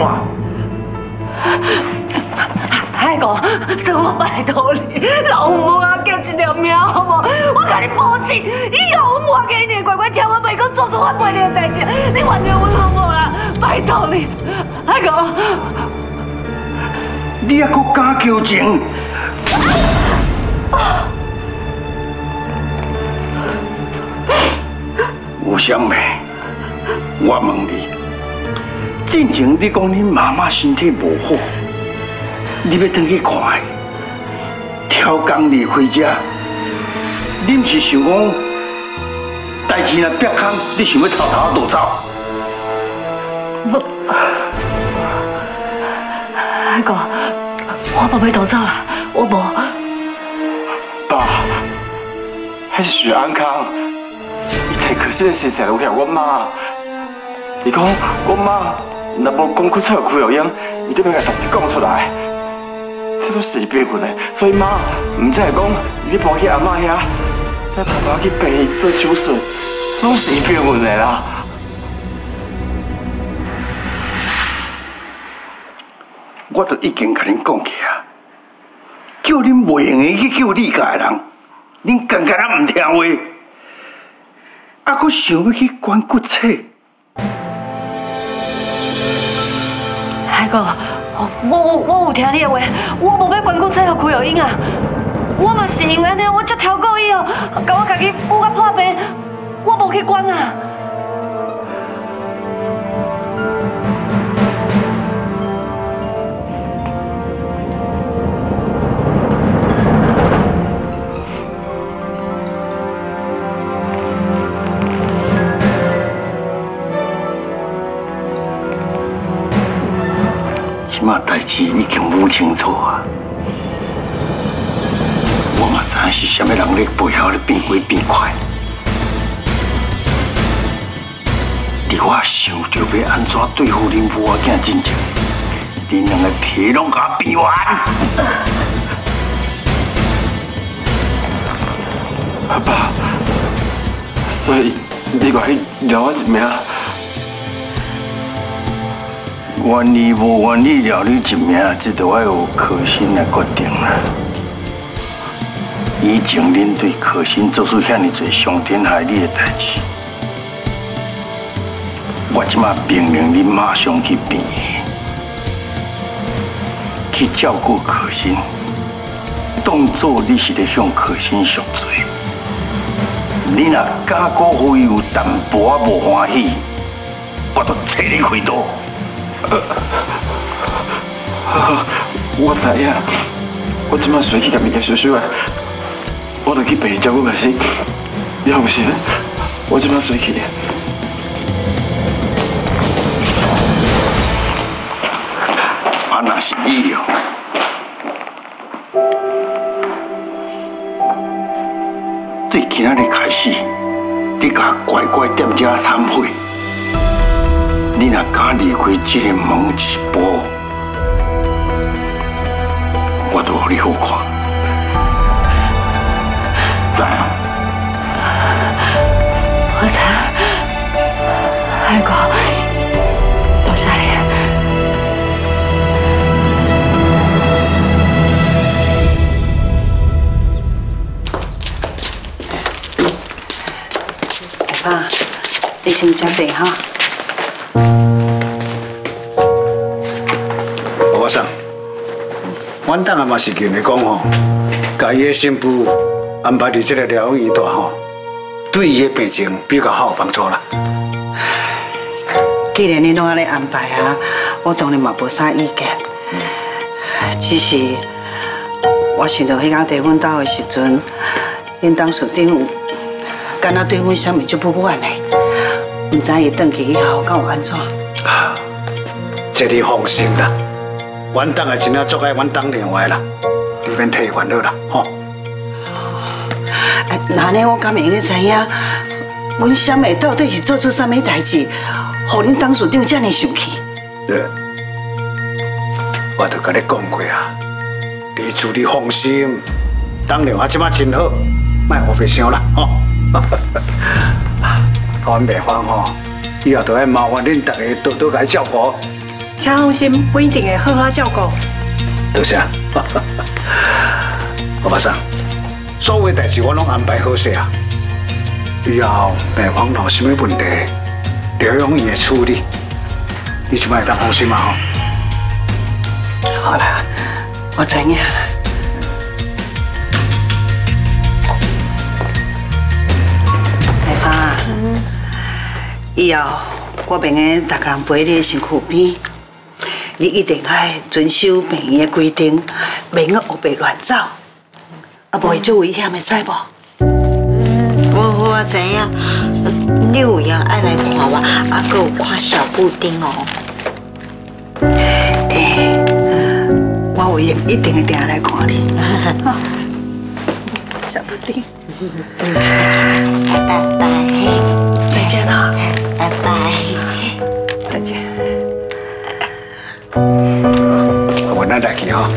海哥，算我拜托你，让阮母仔捡一条命好无？我甲你保证，以后阮母仔一定乖乖听我，袂阁做出我不对的代志。你原谅阮好无啦？拜托你，海哥。你还阁敢求情？有啥物？我问你。 之前你讲恁妈妈身体无好，你要回去看的，超工离开家，你毋是想讲代志若逼空，你想要偷偷逃走？不，海哥，我无要逃走啦，我无。爸，迄是许安康，伊提可惜的事情有向我妈，伊讲我妈。 若无讲去找开药医，伊就要甲大家讲出来。死到四百個嘞，所以媽唔知係講你搬去阿媽遐，再偷偷去陪伊做手術，攏四百個嘞啦。我都已經甲恁講去啊，叫恁袂用的去叫你家的人，恁更加啊唔聽話，啊，佫想要去管骨髓。 海哥，我我我有听你的话，我无要关顾车互开药引啊！我嘛是因为安尼，我才超过伊哦，甲我家己补甲破病，我无去管啊！即马代志已经摸清楚啊！我嘛知影是啥物人咧背后咧变鬼变怪。伫我想着要安怎对付恁母仔囝之前，恁两个皮拢甲我剥完。阿爸，所以你愿意饶我一命？ 愿意无愿意饶你一命，这都要由柯心来决定啦。以前恁对柯心做出遐尼侪伤天害理的代志，我即马命令你马上去病院，去照顾柯心，当作你是咧向柯心赎罪。你若敢过后有淡薄仔无欢喜，我都切你开刀。 我知影，我即摆随去甲物件收收啊，我著去陪伊照顾开心。你放心，我即摆随去。啊，那是你哦。对今仔日开始，你甲乖乖踮遮忏悔。 你若敢离开这个门一步，我都予你好看，知影？我知，海哥，多谢你。爸爸，你先吃饭哈。 阮当下嘛是跟你讲吼，家己的新妇安排伫这个疗养院住吼，对伊的病情比较好有帮助啦。既然你拢安尼安排啊，我当然嘛无啥意见。嗯、只是我想到迄天在阮家的时阵，因当事长敢若对阮啥物就不管嘞，唔知伊转去以后敢有安怎？啊，这你放心啦。 阮当个真啊，做个阮当另外啦，你免替伊烦恼啦，吼。啊，那呢，我敢会用知影，阮婶妹到底是做出啥物代志，互恁董事长这么生气？对，我都甲你讲过啊，你自己放心，当另外即摆真好，莫胡白想啦，吼。阮袂烦吼，以后都要麻烦恁大家多多甲伊照顾。 请放心，我一定会好好照顾。多谢。我马上，所有代志我拢安排好势啊。以后病房有啥物问题，疗养院会处理，你就莫当放心嘛吼。好啦，我知影啦。海芳啊，嗯、以后我平日逐工陪你身躯边。 你一定爱遵守病院的规定，免阁胡白乱走，啊，袂做危险的，知无？嗯，我我知影，你有样爱来看我，啊，阁有看小布丁哦。诶，我有样一定会定来看你。小布丁，拜拜，再见啊，拜拜，再见。 我那来去哈。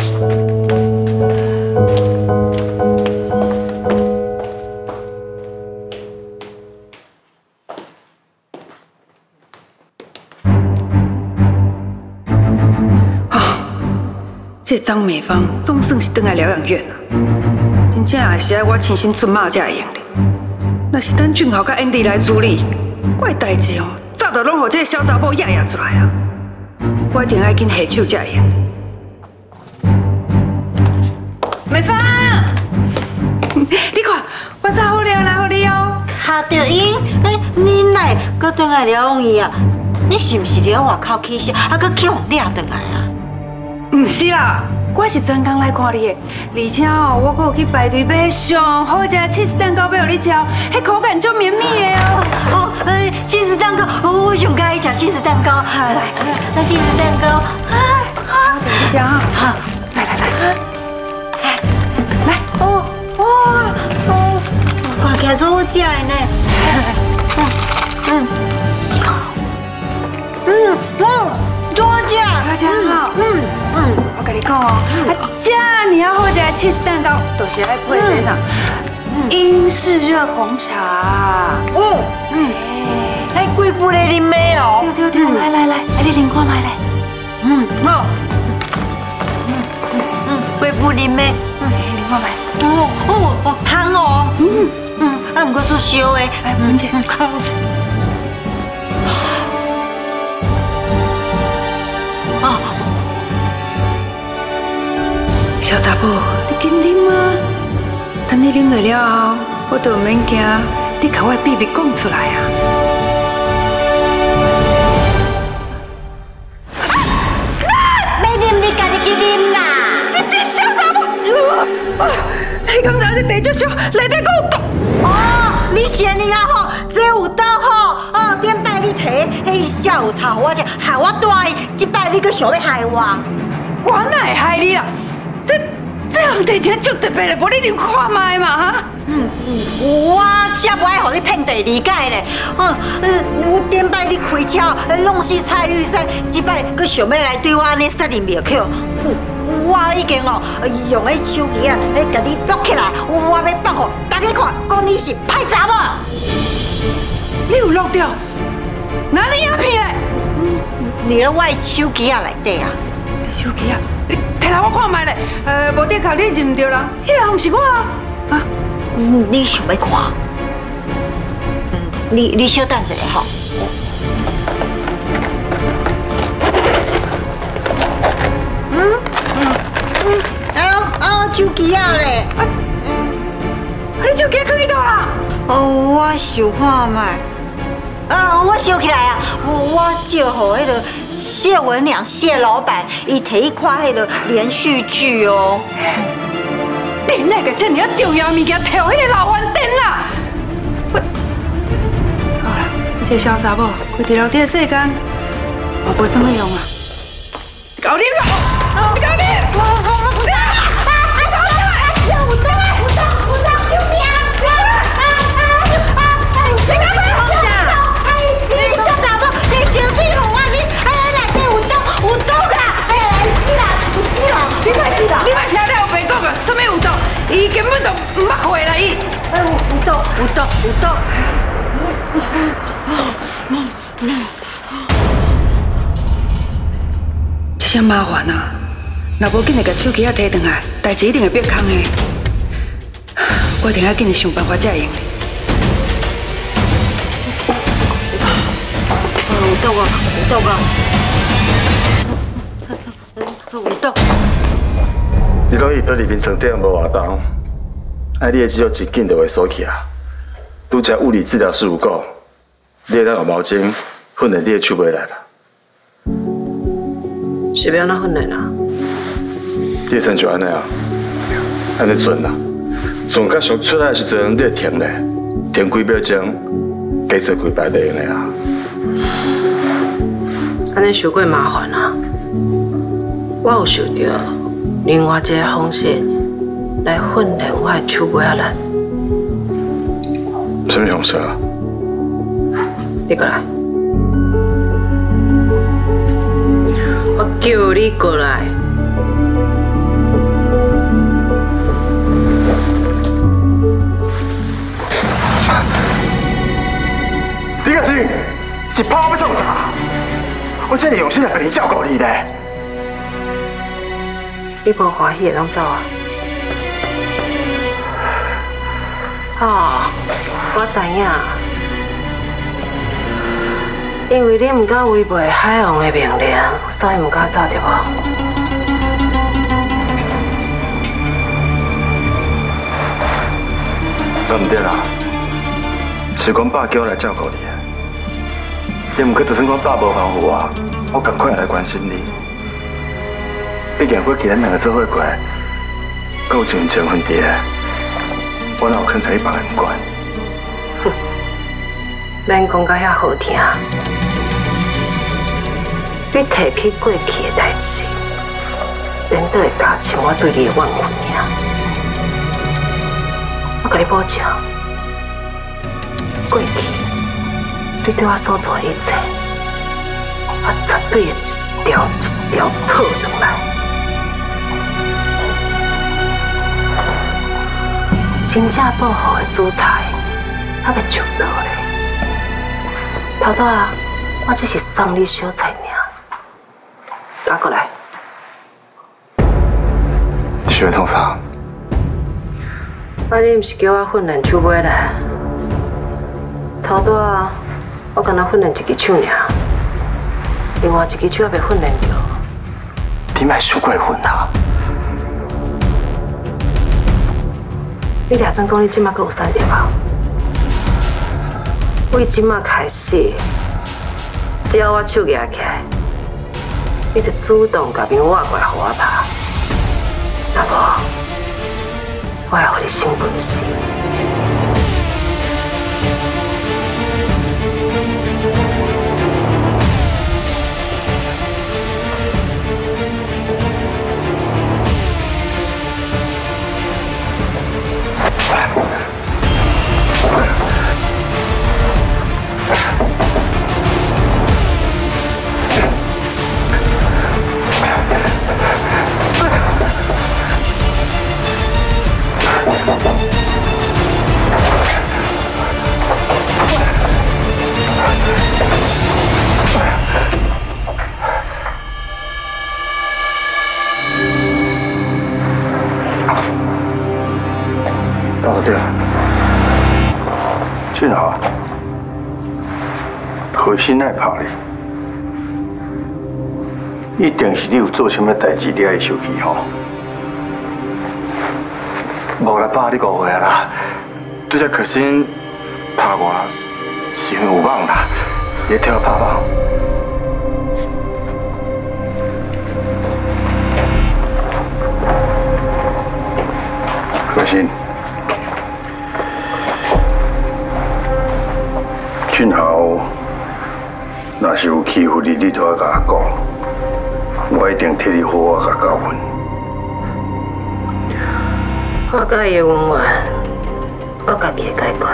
这张美芳总算是倒来疗养院啊，真正也是爱我亲身出马才会用的。若是等俊豪甲安迪来处理，我的代志哦，早就拢互这个小查某压压出来啊！我一定要紧下手才会用。 美芳，你看，我做好料来给你哦。下着因，哎，你来，搁转来了王爷啊？你是不是了外口起事，还搁去互抓转来啊？唔是啦，我是专工来看你的，而且哦，我搁有去排队买上好食起司蛋糕要给你吃，迄口感足绵密的哦。哦，哎，起司蛋糕，我上喜欢吃起司蛋糕。来，那起司蛋糕，好，等一下啊，好，来来来。 也做好食的呢，嗯嗯嗯，做好食，大家好，嗯嗯，我跟你讲哦，啊，这你要好食的起司蛋糕，都是爱配那种英式热红茶，哦，嗯，来贵妇来啉杯哦，对对对，来来来，来你啉看卖来，嗯，好，嗯嗯嗯，贵妇啉杯，嗯，啉看卖，哦哦哦，香哦，嗯。 啊，唔过做烧的，哎，文姐，好。啊，小查甫，你紧啉啊！等你啉落了后，我就免惊，你把我的秘密讲出来啊！啊！要啉你家己去啉啦！你这小查甫，你刚才是地脚烧，内底够毒。 哦，你嫌你啊吼，这有倒吼，哦，顶摆你提迄下午茶我食，害我大意，即摆你阁想要害我，我哪会害你啊？这这样地情足特别的，无你另看卖嘛哈？嗯嗯，我才不爱互你骗第二届咧。哦，我顶摆你开车弄死蔡律师，即摆阁想要来对我安尼杀人灭口。嗯 我已经哦，用迄手机啊，来甲你录起来，我要放互大家看，讲你是歹查某。你有录掉？哪里影片嘞？你咧我手机啊内底啊？手机啊？你摕来我看卖咧。呃，无得靠你认唔着人，迄个唔是我啊。啊？你想要看？嗯，你你稍等一下吼。 手机啊嘞，啊，你手机去倒啦？哦，我想看卖，啊，我想起来啊，我借互迄个谢文良谢老板，伊提看迄个连续剧哦。你那个遮尔啊重要物件，摕迄个老翻颠啦！好啦，你这小查某，规伫了这世间，我无什么用啊。搞你老，搞你！ 伊根本就唔捌回来伊，哎，有有毒，有毒，有毒！这些麻烦啊，若无紧来把手机啊摕转来，代志一定会变空的。我一定要紧来想办法才用。有毒啊！有毒啊！有毒！ 你讲伊倒伫眠床顶无活动，啊，你的肌肉一紧就会缩起啊。拄则物理治疗师有讲，你会当用毛巾训练你的手袂来啦。是要哪训练啊？你成就安尼啊，安尼准啦。从甲上出来的时阵，你会停咧，停几秒钟，加做几摆就用咧啊。安尼伤过麻烦啊，我有想到。 另外一个方式来训练我的手腕力。什么方式啊？你过来，我叫你过来。李克勤，是怕我要做啥？我这里用心来陪你照顾你呢。你无欢喜会当走啊？哦，我知影，因为你唔敢违背海王的命令，所以唔敢走对无？ 我唔对啦，是阮爸叫我来照顾你，毋过就算阮爸无吩咐我，我赶快来关心你。毕竟过去咱两个做伙过，够有情分伫个，我哪有肯替你放不管？哼，免讲到遐好听，你提起过去的代志，难道会加深我对你的怨恨呀？ 我跟你保证，过去你对我所做的一切，我绝对会一条一条讨回来。真正报复的主裁，还袂上道嘞。头拄啊，我只是送你小菜尔，拿过来。你是要创啥？ 啊！你毋是叫我训练手尾嘞？头拄啊，我干那训练一只手尔，另外一只手还袂训练着。你莫太过分啦！你俩准讲你即马阁有选择无？为即马开始，只要我手举起来，你就主动甲面挖过来，互我拍，那无？ 我要让你心不死。心内怕你，一定是你有做什么代志，你爱生气吼。无啦，爸，你误会啦。对只可心拍我是因为有网啦，也替我拍网。可心，俊豪。 若是有欺负你，你就要甲我讲，我一定替你好好甲教训。我家己的恩怨，我家己会解决。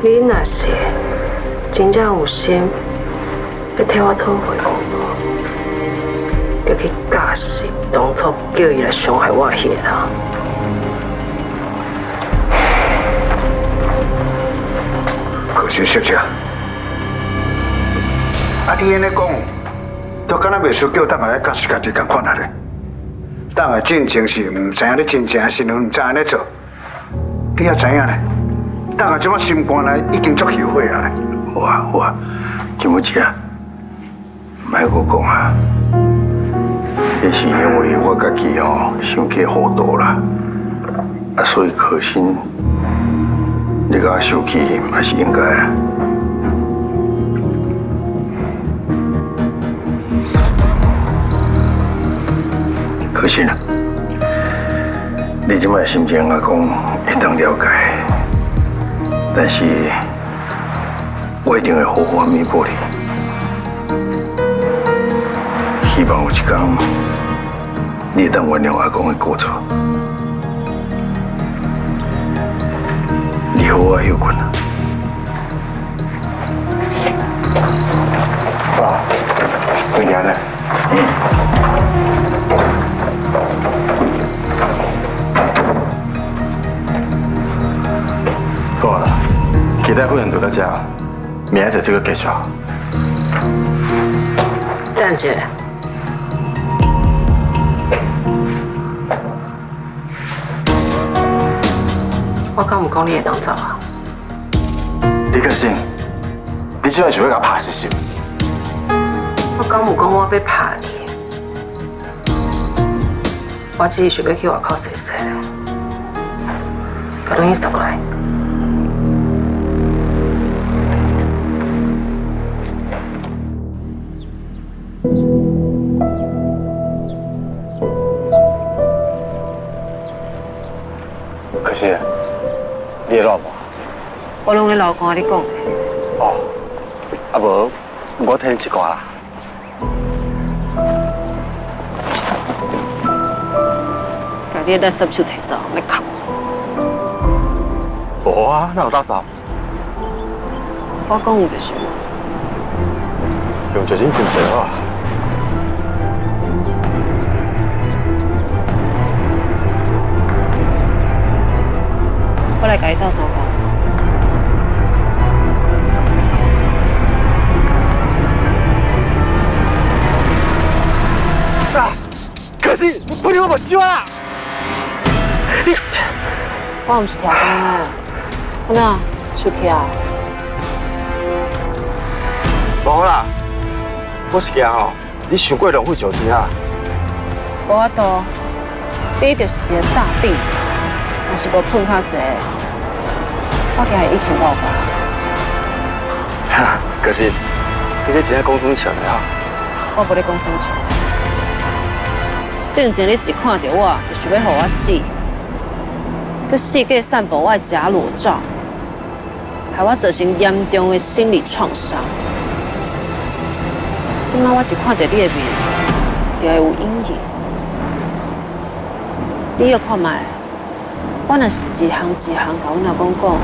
你若是真正有心要替我讨回公道，就去教死当初叫伊来伤害我迄个人。 就说这，啊！你安尼讲，都敢若袂输叫当下甲自家己共款啊咧。当下进前是毋知影你真正身份，毋知安尼做，你也知影咧。当下即摆心肝内已经足后悔啊咧。有啊有啊，金母姐啊，莫我讲啊，迄是因为我家己哦想过糊涂啦，啊，所以可心。 你甲我生气嘛是应该啊！可惜啦，你即摆心情我讲会当了解，但是我一定会好好弥补你。希望有一天，你会当原谅阿公的过错。 我还有困难。爸，回家了。嗯。好了，今天会就到这，明仔载再继续。蛋姐。我敢唔讲你会当走啊？李克信，你即摆想要甲拍死死？我敢唔讲我要拍你？我只是想要去外口踅踅，甲轮椅送过来。 可是，你会落寞？我拢会流汗，你讲的。哦，啊无，我替你一挂啦。家己垃圾手提走，别哭。无啊，哪有垃圾？我讲有就是有。用酒精喷射啊！ 我来改道手工。啊！可惜你不听我把酒啊！你，我唔是调工的，我哪生气啊？无啦，我是惊吼，你想过浪费酒精啊？无法度，你就是一个大病。 我是无碰较侪，我今日一千五吧。哈，可是你这钱讲算钱的啊！我无咧讲算钱，正正你一看到我，就是要让我死，佮世界散布我的假裸照，害我造成严重的心理创伤。即摆我一看到你的面，就会有阴影。你要看卖？ 我若是一行一行甲阮老公讲，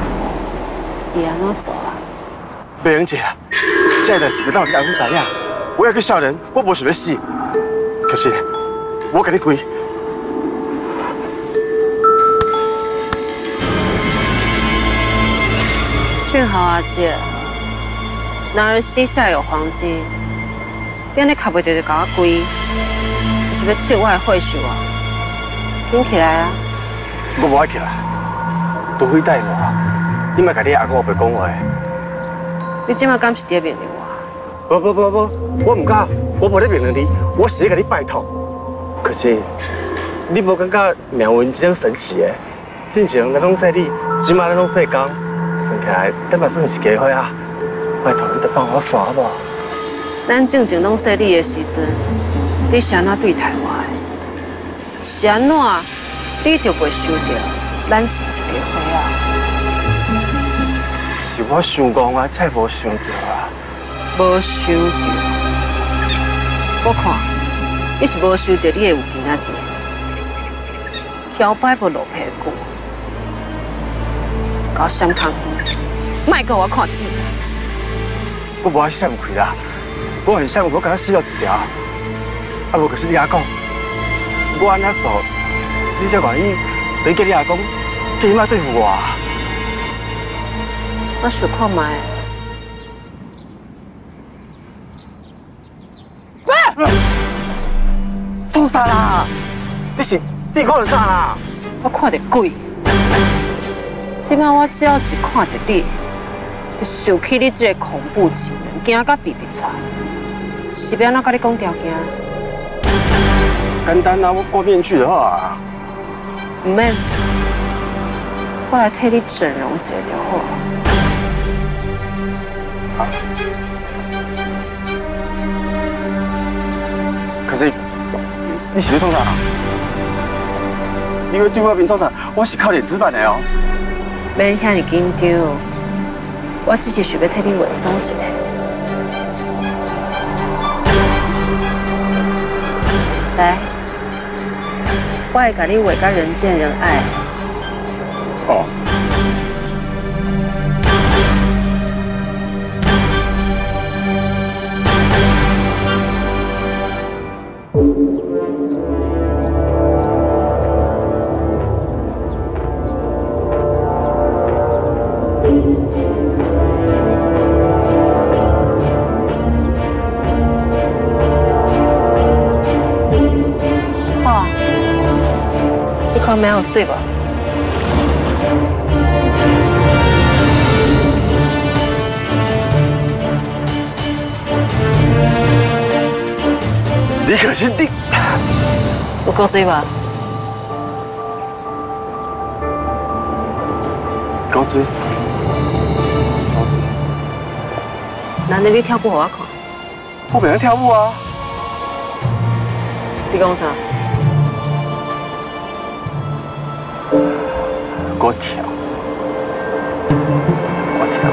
伊安怎做啊？美玲姐，这代志要让你老公知影。我要去少年，我无想要死。可是，我甲你开。俊豪啊姐，男人膝下有黄金，你安尼卡袂着就甲我开，就是要切我的血仇啊！拼起来啊！ 我无爱去啦，除非带我，你莫甲你阿公阿伯讲话。你即马敢是伫面对我？不不不不，我唔敢，我无咧面对你，我是咧甲你拜托。可是你无感觉命运真神奇诶？之前咱拢说你，即马咱拢说讲，算起来咱嘛算是家伙啊！拜托你，得帮我耍无？咱之前拢说你诶时阵，你是安怎对待我诶？是安怎？ 你就袂想到，咱是一个伙啊！是我想讲啊，才无想到啊。无想到，我看你是无想到你会有今仔日，小摆无落屁股，搞闪空去，卖给我看见。我无爱闪开啦，我很闪，我感觉死路一条。啊无就是你阿公，我安怎做？ 你才愿意对叫你阿公，叫伊妈对付我。我想看卖。啊！做啥啦？你是你看到啥啦？我看到鬼。即摆我只要一看到你，就想起你这个恐怖情人，惊到鼻鼻喘。是要安怎甲你讲条件？简单啊，我挂面具就好啊。 唔免，我来替你整容一下就好。好。可是，你是要创啥？你要对我面创啥？我是靠脸吃饭的哦。免遐尼紧张，我只是想要替你伪装一下。来。 我会甲你画甲人见人爱。哦。哇。 看蛮有水吧。你可是你，有够水吧？够水。难得你跳舞给我看。我袂晓跳舞啊。你讲啥？我跳。我跳。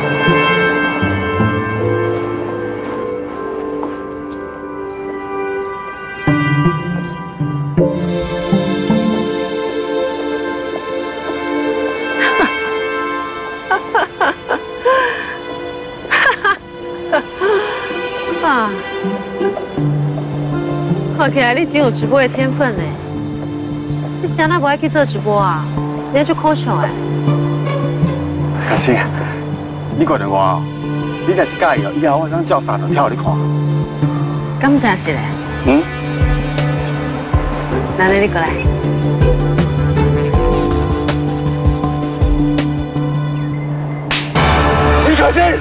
看起来你真有直播的天分呢！你啥那不爱去做直播啊？你还做口秀哎？可是，你看着我哦，你若是介意哦，以后我想照三段跳给你看。敢真是嘞？嗯。那你过来。你可是？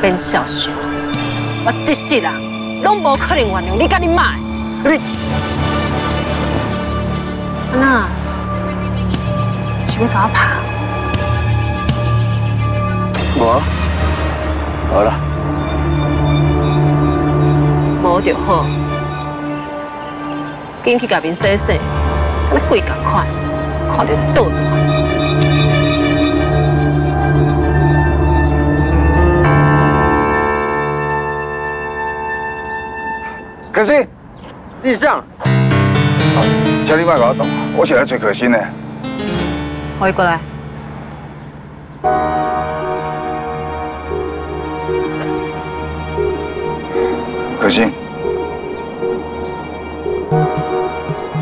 变小学，我这世人。 拢无可能原谅你甲你妈。你，阿娜，是要甲我拍？无，好了，无就好。紧去甲面洗洗，安尼鬼共款，看着倒去。 可是，你这样，请你莫甲我动，我是来找可心的。可以过来。可心，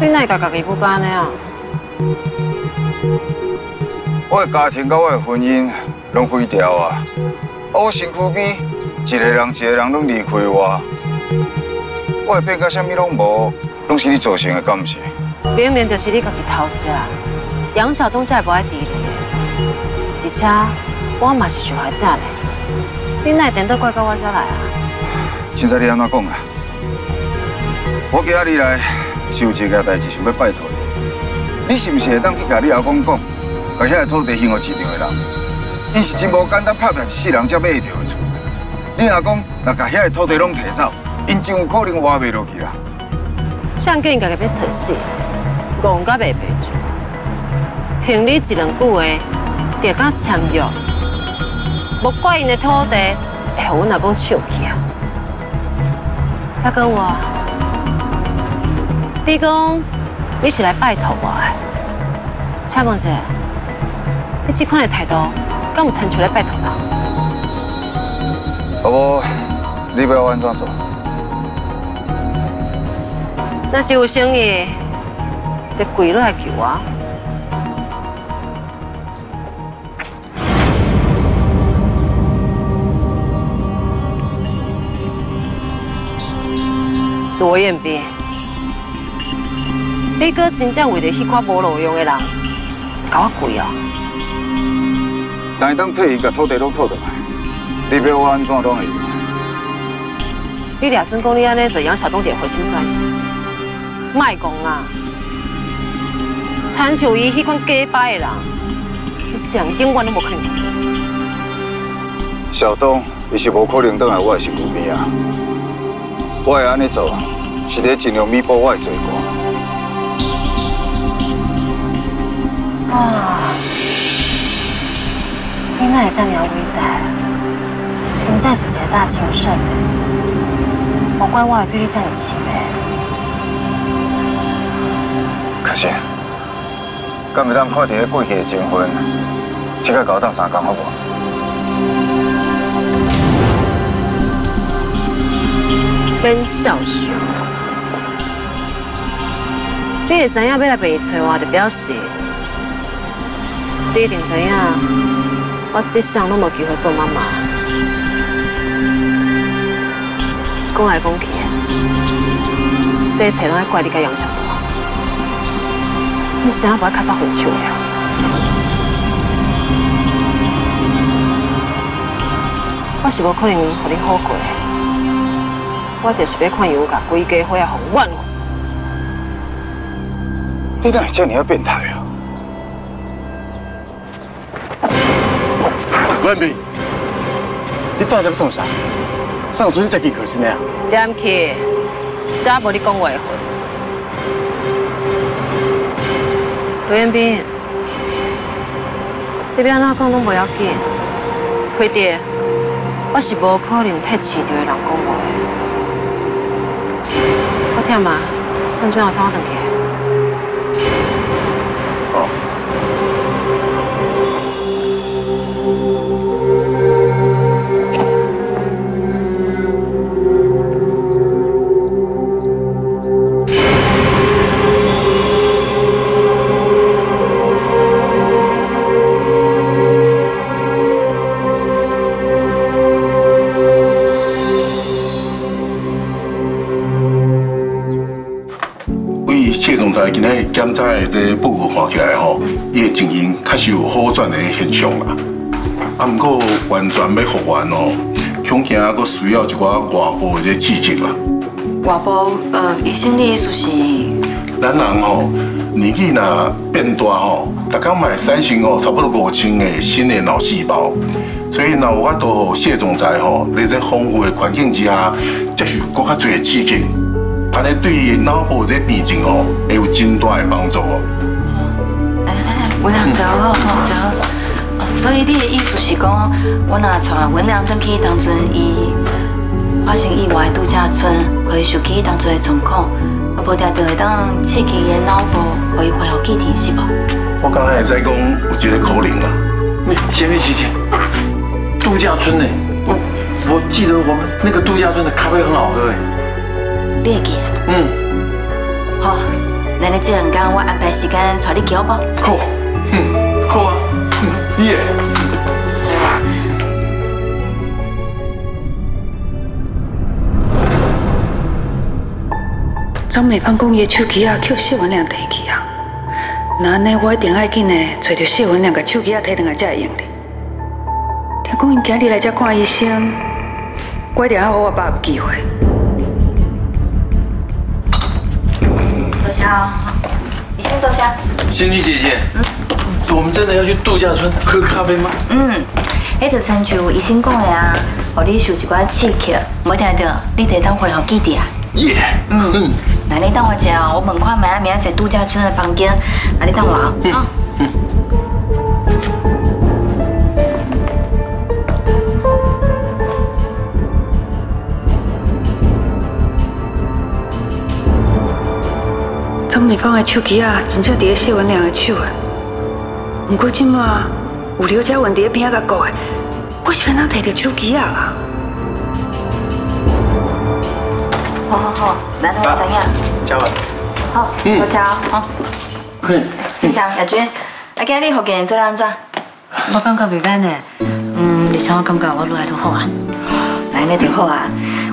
你哪会甲家己不安的啊？我的家庭甲我的婚姻拢毁掉啊！我身躯边一个人一个人拢离开我。 我会变到啥物拢无，拢是你造成的，敢不是？明明就是你家己偷吃，杨晓东才不爱提你，而且我嘛是受害者嘞，你哪会颠倒怪到我这来啊？现在你安怎讲啊？我今仔日来是有一件代志想要拜托你，你是不是会当去甲你阿公讲，把遐个土地献互市场的人？因是真无简单，拍拼一世人才买得到的厝。你阿公若甲遐个土地拢摕走， 因真有可能活袂落去啦！上紧家己要找死，戆到袂白做。凭你一两句话，就敢签约？莫怪因的土地会互阮阿公收去啊！大哥我，你讲你是来拜托我的，请问者，你这款的态度，敢有亲像来拜托人？阿婆，你要我安怎做？ 若是有生意，就跪落来求我。罗彦斌，你哥真正为着迄款无路用的人，甲我跪哦！但当退伊甲土地拢讨倒来，你要我安怎拢会用？你俩准讲你安尼做，杨晓东就会回心转。 莫讲啊，参像伊迄款假掰的人，一世人永远都无可能。小东，伊是无可能倒来我的身躯边啊！我会安尼做，是伫尽量弥补我的罪过。哇，你哪会这么伟大？真正是一个大情圣，莫怪我会对你这么凄美。 可是，敢袂当看到迄过去的情分，即个搞当三工好无？免小想，你会知影要来白找我，就表示你一定知影，我这生拢无机会做妈妈。讲来讲去，这一切拢爱怪你甲杨小东。 你想要把我较早分手了？我是无可能让你好过的。我就是要看油甲规家伙啊，互冤枉。你哪会这么变态啊？阮妹，你到底要创啥？上次你真去可心的啊？点去，早无你讲话好。罗彦斌，你要安怎讲拢袂要紧，快点。 我是无可能替市场的人讲话的。我忝啊，趁阵也差我回去。今仔检查的这报告看起来吼，伊的情形确实有好转的现象啦。啊，不过完全要复原哦，恐惊佫需要一寡外部的这刺激啦。外部呃，医生的意思是，咱人吼年纪若变大吼，逐天嘛产生哦差不多五千个新的脑细胞，所以若有法度谢总裁吼，在这丰富的环境之下，接受更较侪的刺激。 安尼对脑部这病情哦，会有真大的帮助哦。哎，阮娘就好，就好。所以你的意思是讲，我若带阮娘转去当阵，伊发生意外度假村，回想起当阵的状况，啊，无定就会当刺激伊脑部，可以恢复记忆，是无？我刚才会使讲有这个可能啦。先别急急，度假村呢？我我记得我们那个度假村的咖啡很好喝哎。 你会记？嗯，好，咱咧这两天我安排时间带你去好不？好，嗯，好啊，嗯，耶。张美芳讲伊的手机啊，叫谢文亮摕去啊，那呢我一定要紧嘞，找着谢文亮把手机啊摕回来才会用哩。听讲因今日来这看医生，我一定要给我爸有机会。 好，医生多香。仙女姐姐，嗯，我们真的要去度假村喝咖啡吗？嗯，迄就亲像医生讲的啊，互你受一寡刺激，无听到，你就当恢复记忆啊。耶，嗯嗯，那你等我一下，我问看明仔明仔在度假村的房间，那你等我啊。嗯嗯。张美芳的手机啊，真正伫咧谢文亮的手啊。不过即马有刘嘉文伫咧边仔甲顾的，我是要哪摕到手机啊？好好好，咱来怎样？嘉文。好，多谢哦。好。嗯。志祥、亚军，啊，今日福建做安怎？我感觉袂歹呢。嗯，而且我感觉我愈来愈好啊。安尼就好啊。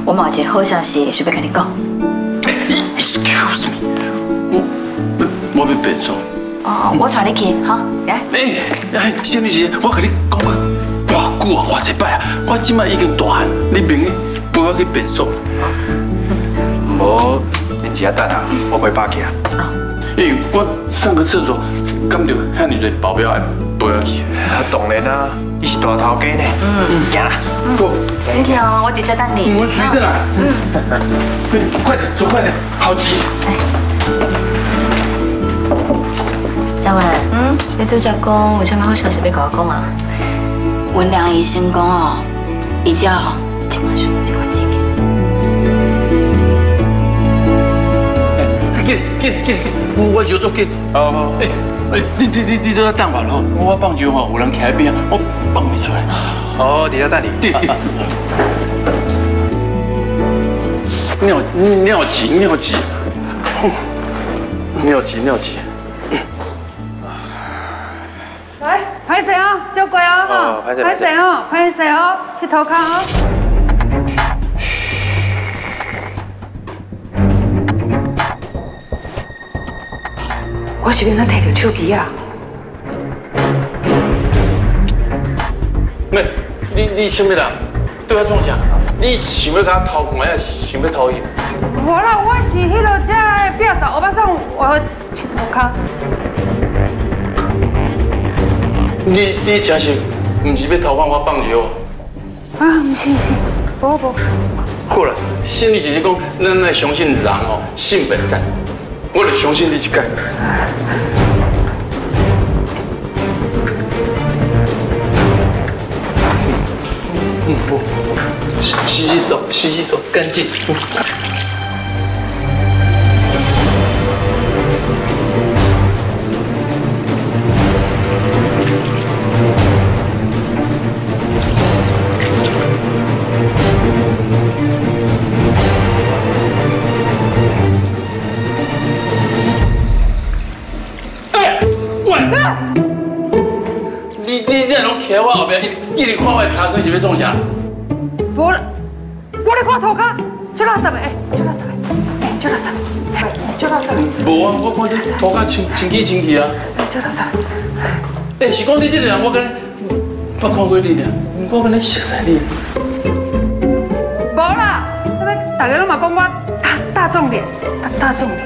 我嘛有一个好消息想要甲你讲。Excuse me. 我要变瘦。哦，我带你去，好来。哎哎，仙女姐，我跟你讲啊，偌久啊，偌一摆啊，我即摆已经大汉，你明日陪我去变瘦。无，恁只等啊，我袂霸气啊。哎，我上个厕所，感觉遐尼侪保镖爱陪我去。当然啦，伊是大头家呢。嗯，行啦，过。你听哦，我直接等你。我随着啦。嗯，快点，走快点，好急。 嘉文，嗯，你拄则讲有啥物好消息要甲我讲啊？文良医生讲哦，伊只哦，今晚上就开始去。哎，紧紧紧紧，我摇足紧。哦。哎哎，你你你你在等我咯，我放尿哦，有人徛喺边啊，我放不出来。哦，伫遐等你。尿尿急尿急，尿急尿急。 来，拍摄哦，照过哦，拍摄哦，拍摄哦，去头看哦。我是要哪摕到手机啊？妹，你你什么人？对我装啥？你想要甲偷看，还是想要偷伊？无啦，我是迄落只变色乌巴桑，我穿裤脚。你你真是，唔是要偷看我放尿？啊，唔是唔是，无无。好啦，心理就是讲，咱来相信人哦，性本善。我就相信你一届。 洗洗手，洗洗手，干净。哎，喂！你你你拢徛我后边，一一直看我的脚，是要创啥？无啦。 我咧看涂骹，就垃圾的，就垃圾的，哎，就垃圾，哎，就垃圾。无啊，我看这涂骹清清气清气啊。就垃圾。哎，是讲你这个人，我敢，捌看过你俩，我敢咧熟悉你。无啦，大家拢嘛讲我大大众脸，大大众脸。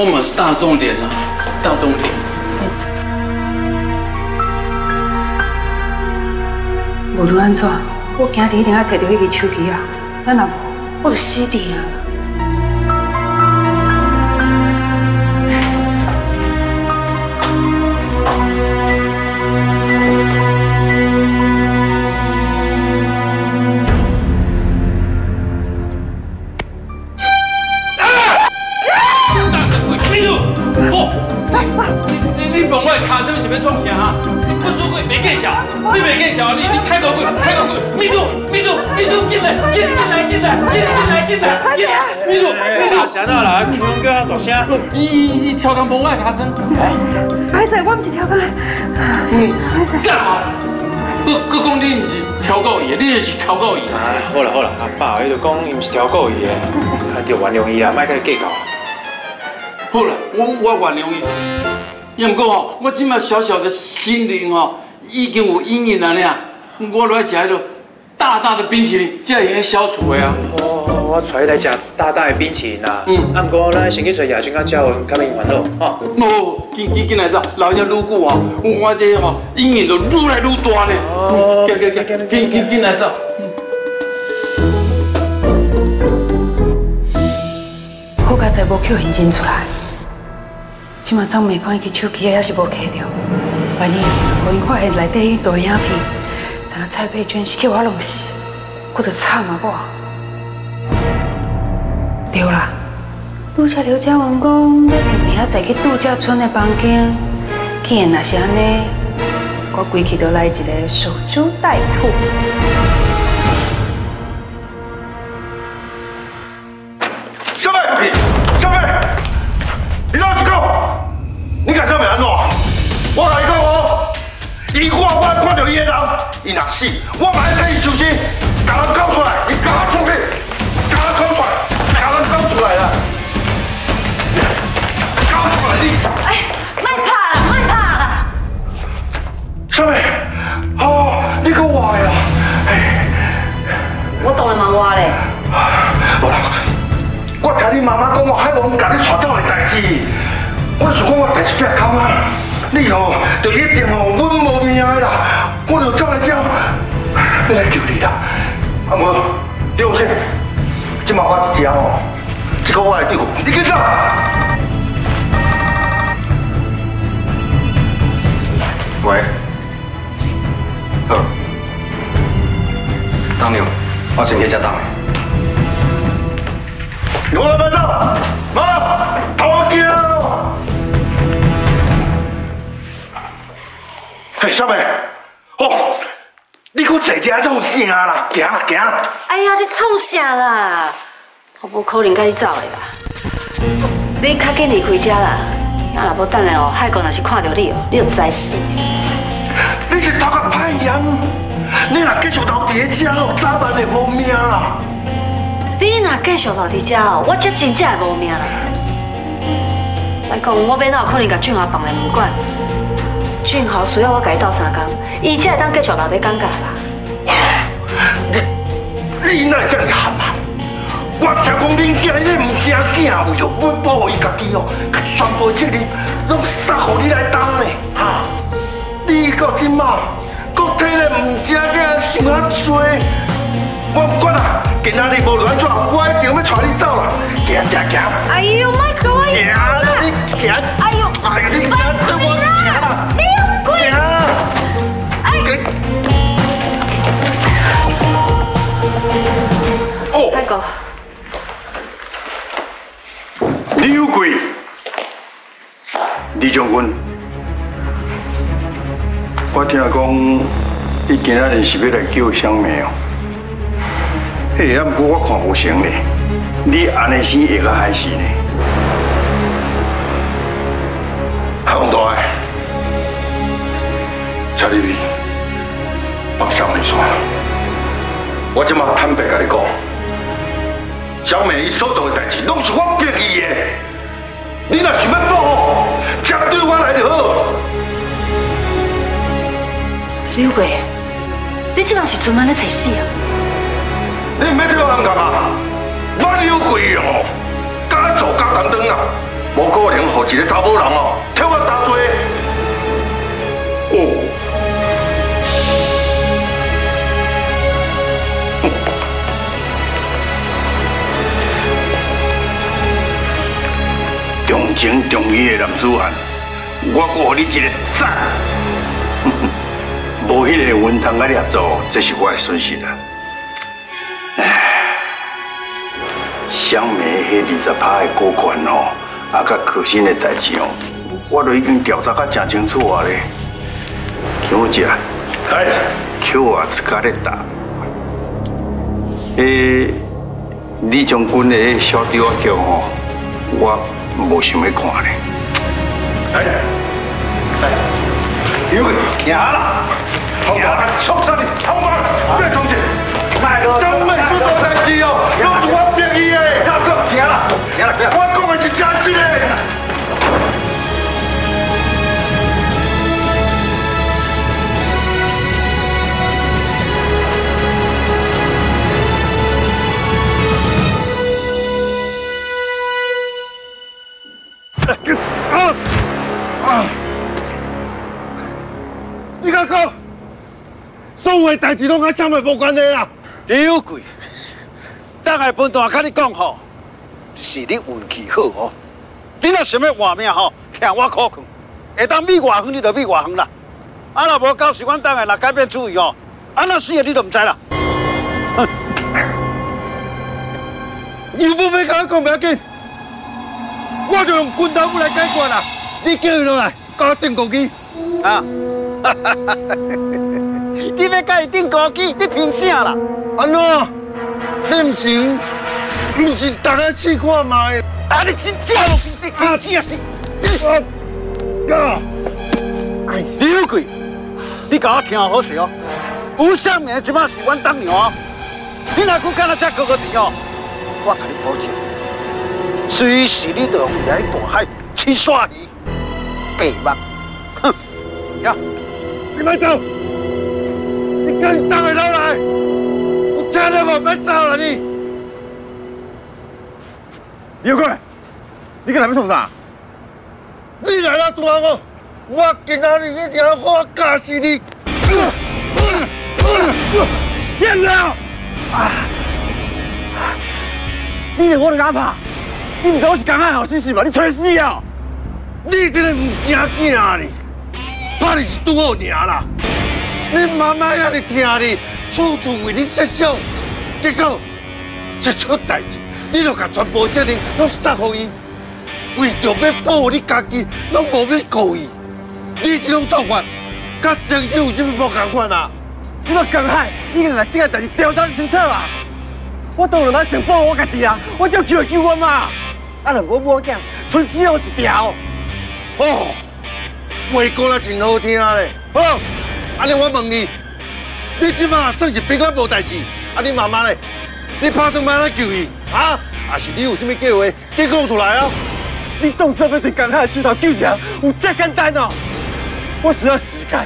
我们大众脸啊，大众脸。无论安怎，我今日一定要摕到迄个手机啊！咱若无，我就死定啊！你你跳钢蹦外卡针，歹势，我唔是跳钢，歹势。真好，佮佮讲你唔是跳高伊，你就是跳高伊。好啦好啦，阿爸，伊就讲伊唔是跳高伊的，啊，就原谅伊啊，莫甲伊计较。好啦，我我原谅伊，又唔过吼，我今麦小小的心灵吼，已经有阴影了呢，我落来食迄落大大的冰淇淋，才会用消除的啊。 我带你来食大大的冰淇淋啦，嗯，啊，不过咱先去找亚军甲嘉文，较免烦恼，吼。哦，紧紧紧来走，老下愈久啊，我看这吼阴影就愈来愈大呢。哦，紧紧紧紧紧紧来走。好佳在无捡现金出来，即马张美芳伊去手机也是无摕到，万一我因看现内底迄大影片，知影蔡佩娟是叫我弄死，我就惨啊我。 对啦，拄则刘嘉文讲要伫明仔载去度假村的房间，既然若是安尼，我规气就来一个守株待兔。小妹，小妹，你老实讲，你家小妹安怎？我甲你讲哦，伊看我看到伊的人，伊若死，我嘛要替伊收尸，甲人交出来，你甲我出去。 来了，搞出来你！哎，卖怕了，卖怕了。小妹，哦，你够活呀！哎，我当然嘛活嘞。无啦，我听你妈妈讲，我海王甲你带走的代志，我是讲我第一遍感觉，你哦，就一定哦，阮无命的啦，我就走来这，要来救你啦。阿母，刘先，今晚我一家哦。 这个我来对付，你跟上。喂，好，当牛，我先去吃当。牛老板走，妈，逃掉。嘿，小妹，哦，你去坐车创啥啦？行啦，行啦。哎呀，你创啥啦？ 我无可能甲你走的啦，你较紧离开遮啦，啊若无等下哦，海哥若是看到你哦，你就知死。你是头壳歹样，你若继续留伫咧遮哦，早晚会无命啦。你若继续留伫遮哦，我真真正会无命啦。再讲我要哪有可能甲俊豪放来唔管？俊豪需要我甲伊斗三工，伊才会当继续留在尴尬啦。你你哪会这么憨啊？我听讲恁囝恁唔正囝，为着要保护伊家己哦，甲全部责任拢撒互你来担呢，哈！你到即卖，搁体咧唔正囝想遐多，我唔管啦。 今仔日无论安怎，我一定要带你走啦！行行行！哎呦，莫甲我行啦！你行！哎呦，哎呦，你行！我行啦！你滚！哎！哦，大哥，你有鬼！李将军，我听讲，你今仔日是要来救小妹哦。 哎，啊，不过我看无成呢，你安尼死会较害死呢。洪大爷，查理米，放小美说，我即马坦白甲你讲，小美伊所做诶代志，拢是我逼伊诶。你若想要报复，只对我来就好。刘贵，你即马是做嘛咧找死啊？ 你唔要替我人干嘛？我有鬼哦！敢做敢担当啊！无可能让一个查某人哦替我担罪。哦。重情重义的男子汉，我搁予你一个赞。无迄个运通甲你合作，这是我的损失啦。 小妹迄二十趴的股权哦，啊，甲可心的代志哦，我都已经调查甲正清楚啊咧。邱姐，哎，邱啊，自家咧打。诶，李将军的小弟我叫吼，我无想要看咧。哎，哎，刘贵，行啦，行啦，冲上去，冲上去，别同志，真妹不做代志哦，拢是我逼伊的。 我讲的是真实的。你敢讲，所有的代志拢跟小妹无关系啦？刘贵，咱下分段跟你讲吼。 是你运气好哦！你若想要活命吼，听我苦劝，会当米外远你就米外远啦。啊，若无到时阮党诶，若改变主意哦，啊那死诶你都毋知啦。你不要甲我讲袂要紧，我就用拳头来解决啦。你叫伊落来，甲我定高机啊！你要甲伊定高机，你凭啥啦？安怎？你毋信？ 不是大家试看卖，啊！你真正，你真正是，刘贵，你给我听好势哦！吴尚明即摆是阮当娘哦，你若阁敢若遮高高甜哦，我甲你保证，随时你就会来大海吃鲨鱼、白目。哼，呀，你别走，你跟党的老来，我听了无？别走了你。 刘贵，你搁来要创啥？你来了抓我，我今仔日一定要我教死你！天哪！啊！你连我都敢拍？你唔知我是江汉好死死嘛？你吹死啊！你这个唔正经啊你！拍你是拄好赢啦！你妈妈遐尼疼你，处处为你设想，结果一出代志。 你著甲全部责任拢撒互伊，为着要保护你家己，拢无要顾伊。你这种做法，甲正义有啥物无共款啊？什么江海已经把这个代志调查清楚啊！我当然要想保护我家己啊，我就救救我妈，啊，让我母囝剩死路一条。哦，话讲啊真好听咧。好，安尼我问你，你即马算是平安无代志，啊，你妈妈咧？ 你打算要安怎救伊啊？还是你有啥物计划？计讲出来啊！你动辄要对江海石头救谁，有这简单哦？我需要时间。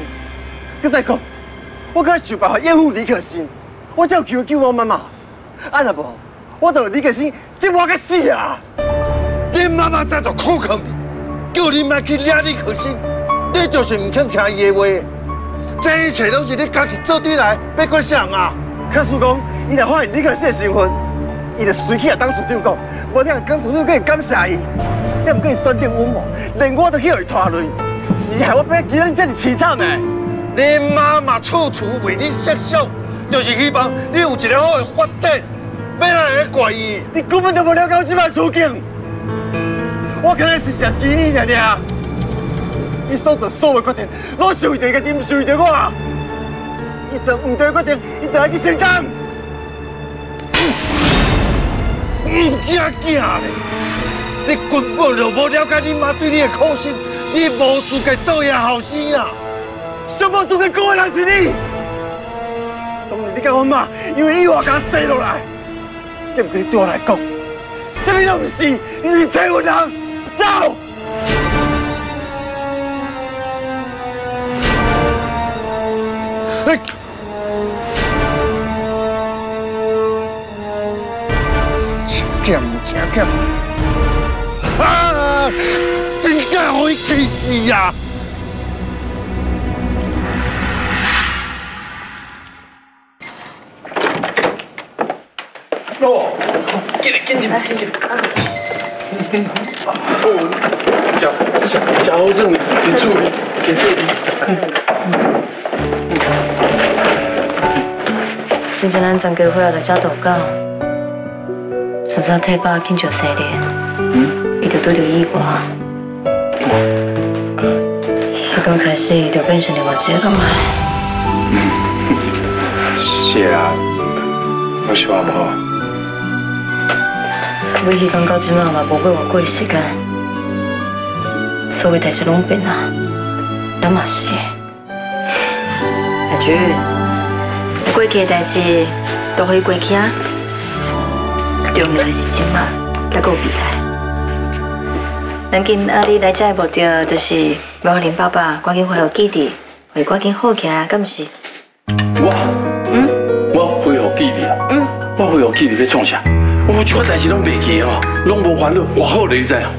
搁再讲，我搁想办法应付李可欣，我才有机会救我妈妈。啊，若无，我就李可欣折磨到死啊！你妈妈早就苦劝你，叫你莫去惹李可欣，你就是唔肯听伊的话。这一切拢是你家己做起来，要怪谁啊？可是讲，伊若发现李可欣的身份，伊就随去啊，董事长讲。 我听江处长叫伊感谢伊，你毋过伊选择阮无，连我都去伊拖累，是害我变今日这么凄惨的。你妈妈处处为你设想，就是希望你有一个好的发展，要哪会怪伊？你根本就无了解即摆处境。我今日是实施你娘娘，伊所做所有决定，拢是为着家己，毋是为着我。伊做唔对决定，伊就要去承担。 唔正经嘞！你根本就无了解你妈对你的苦心，你无资格做伊后生啊！什么资格讲的人是你？当然，你甲我妈，因为伊话甲生落来，对不对？对我来讲，什么都唔是，你是找我人走！ 咸咸咸！啊，真正可以气死呀！哦，进来，进去，进去。哦，真真真好耍，真趣味，真趣味。真正咱全家伙来遮度假。 顺便替爸庆祝生日，伊就拄着意外。迄天开始，伊就变成另外一个人。是啊，我是阿婆。我迄天到即满嘛，无过偌久时间，所有代志拢变啊，咱嘛是。阿菊，过去的代志都可以过去啊。 重要的是今嘛，还阁有未来。咱今阿你来遮的目的，就是要让恁爸爸赶紧恢复记忆，会赶紧好起来，敢毋是？我，嗯，我恢复记忆啊，嗯，我恢复记忆要创啥？我有一款代志拢袂记吼，拢无烦恼，我好你知哦。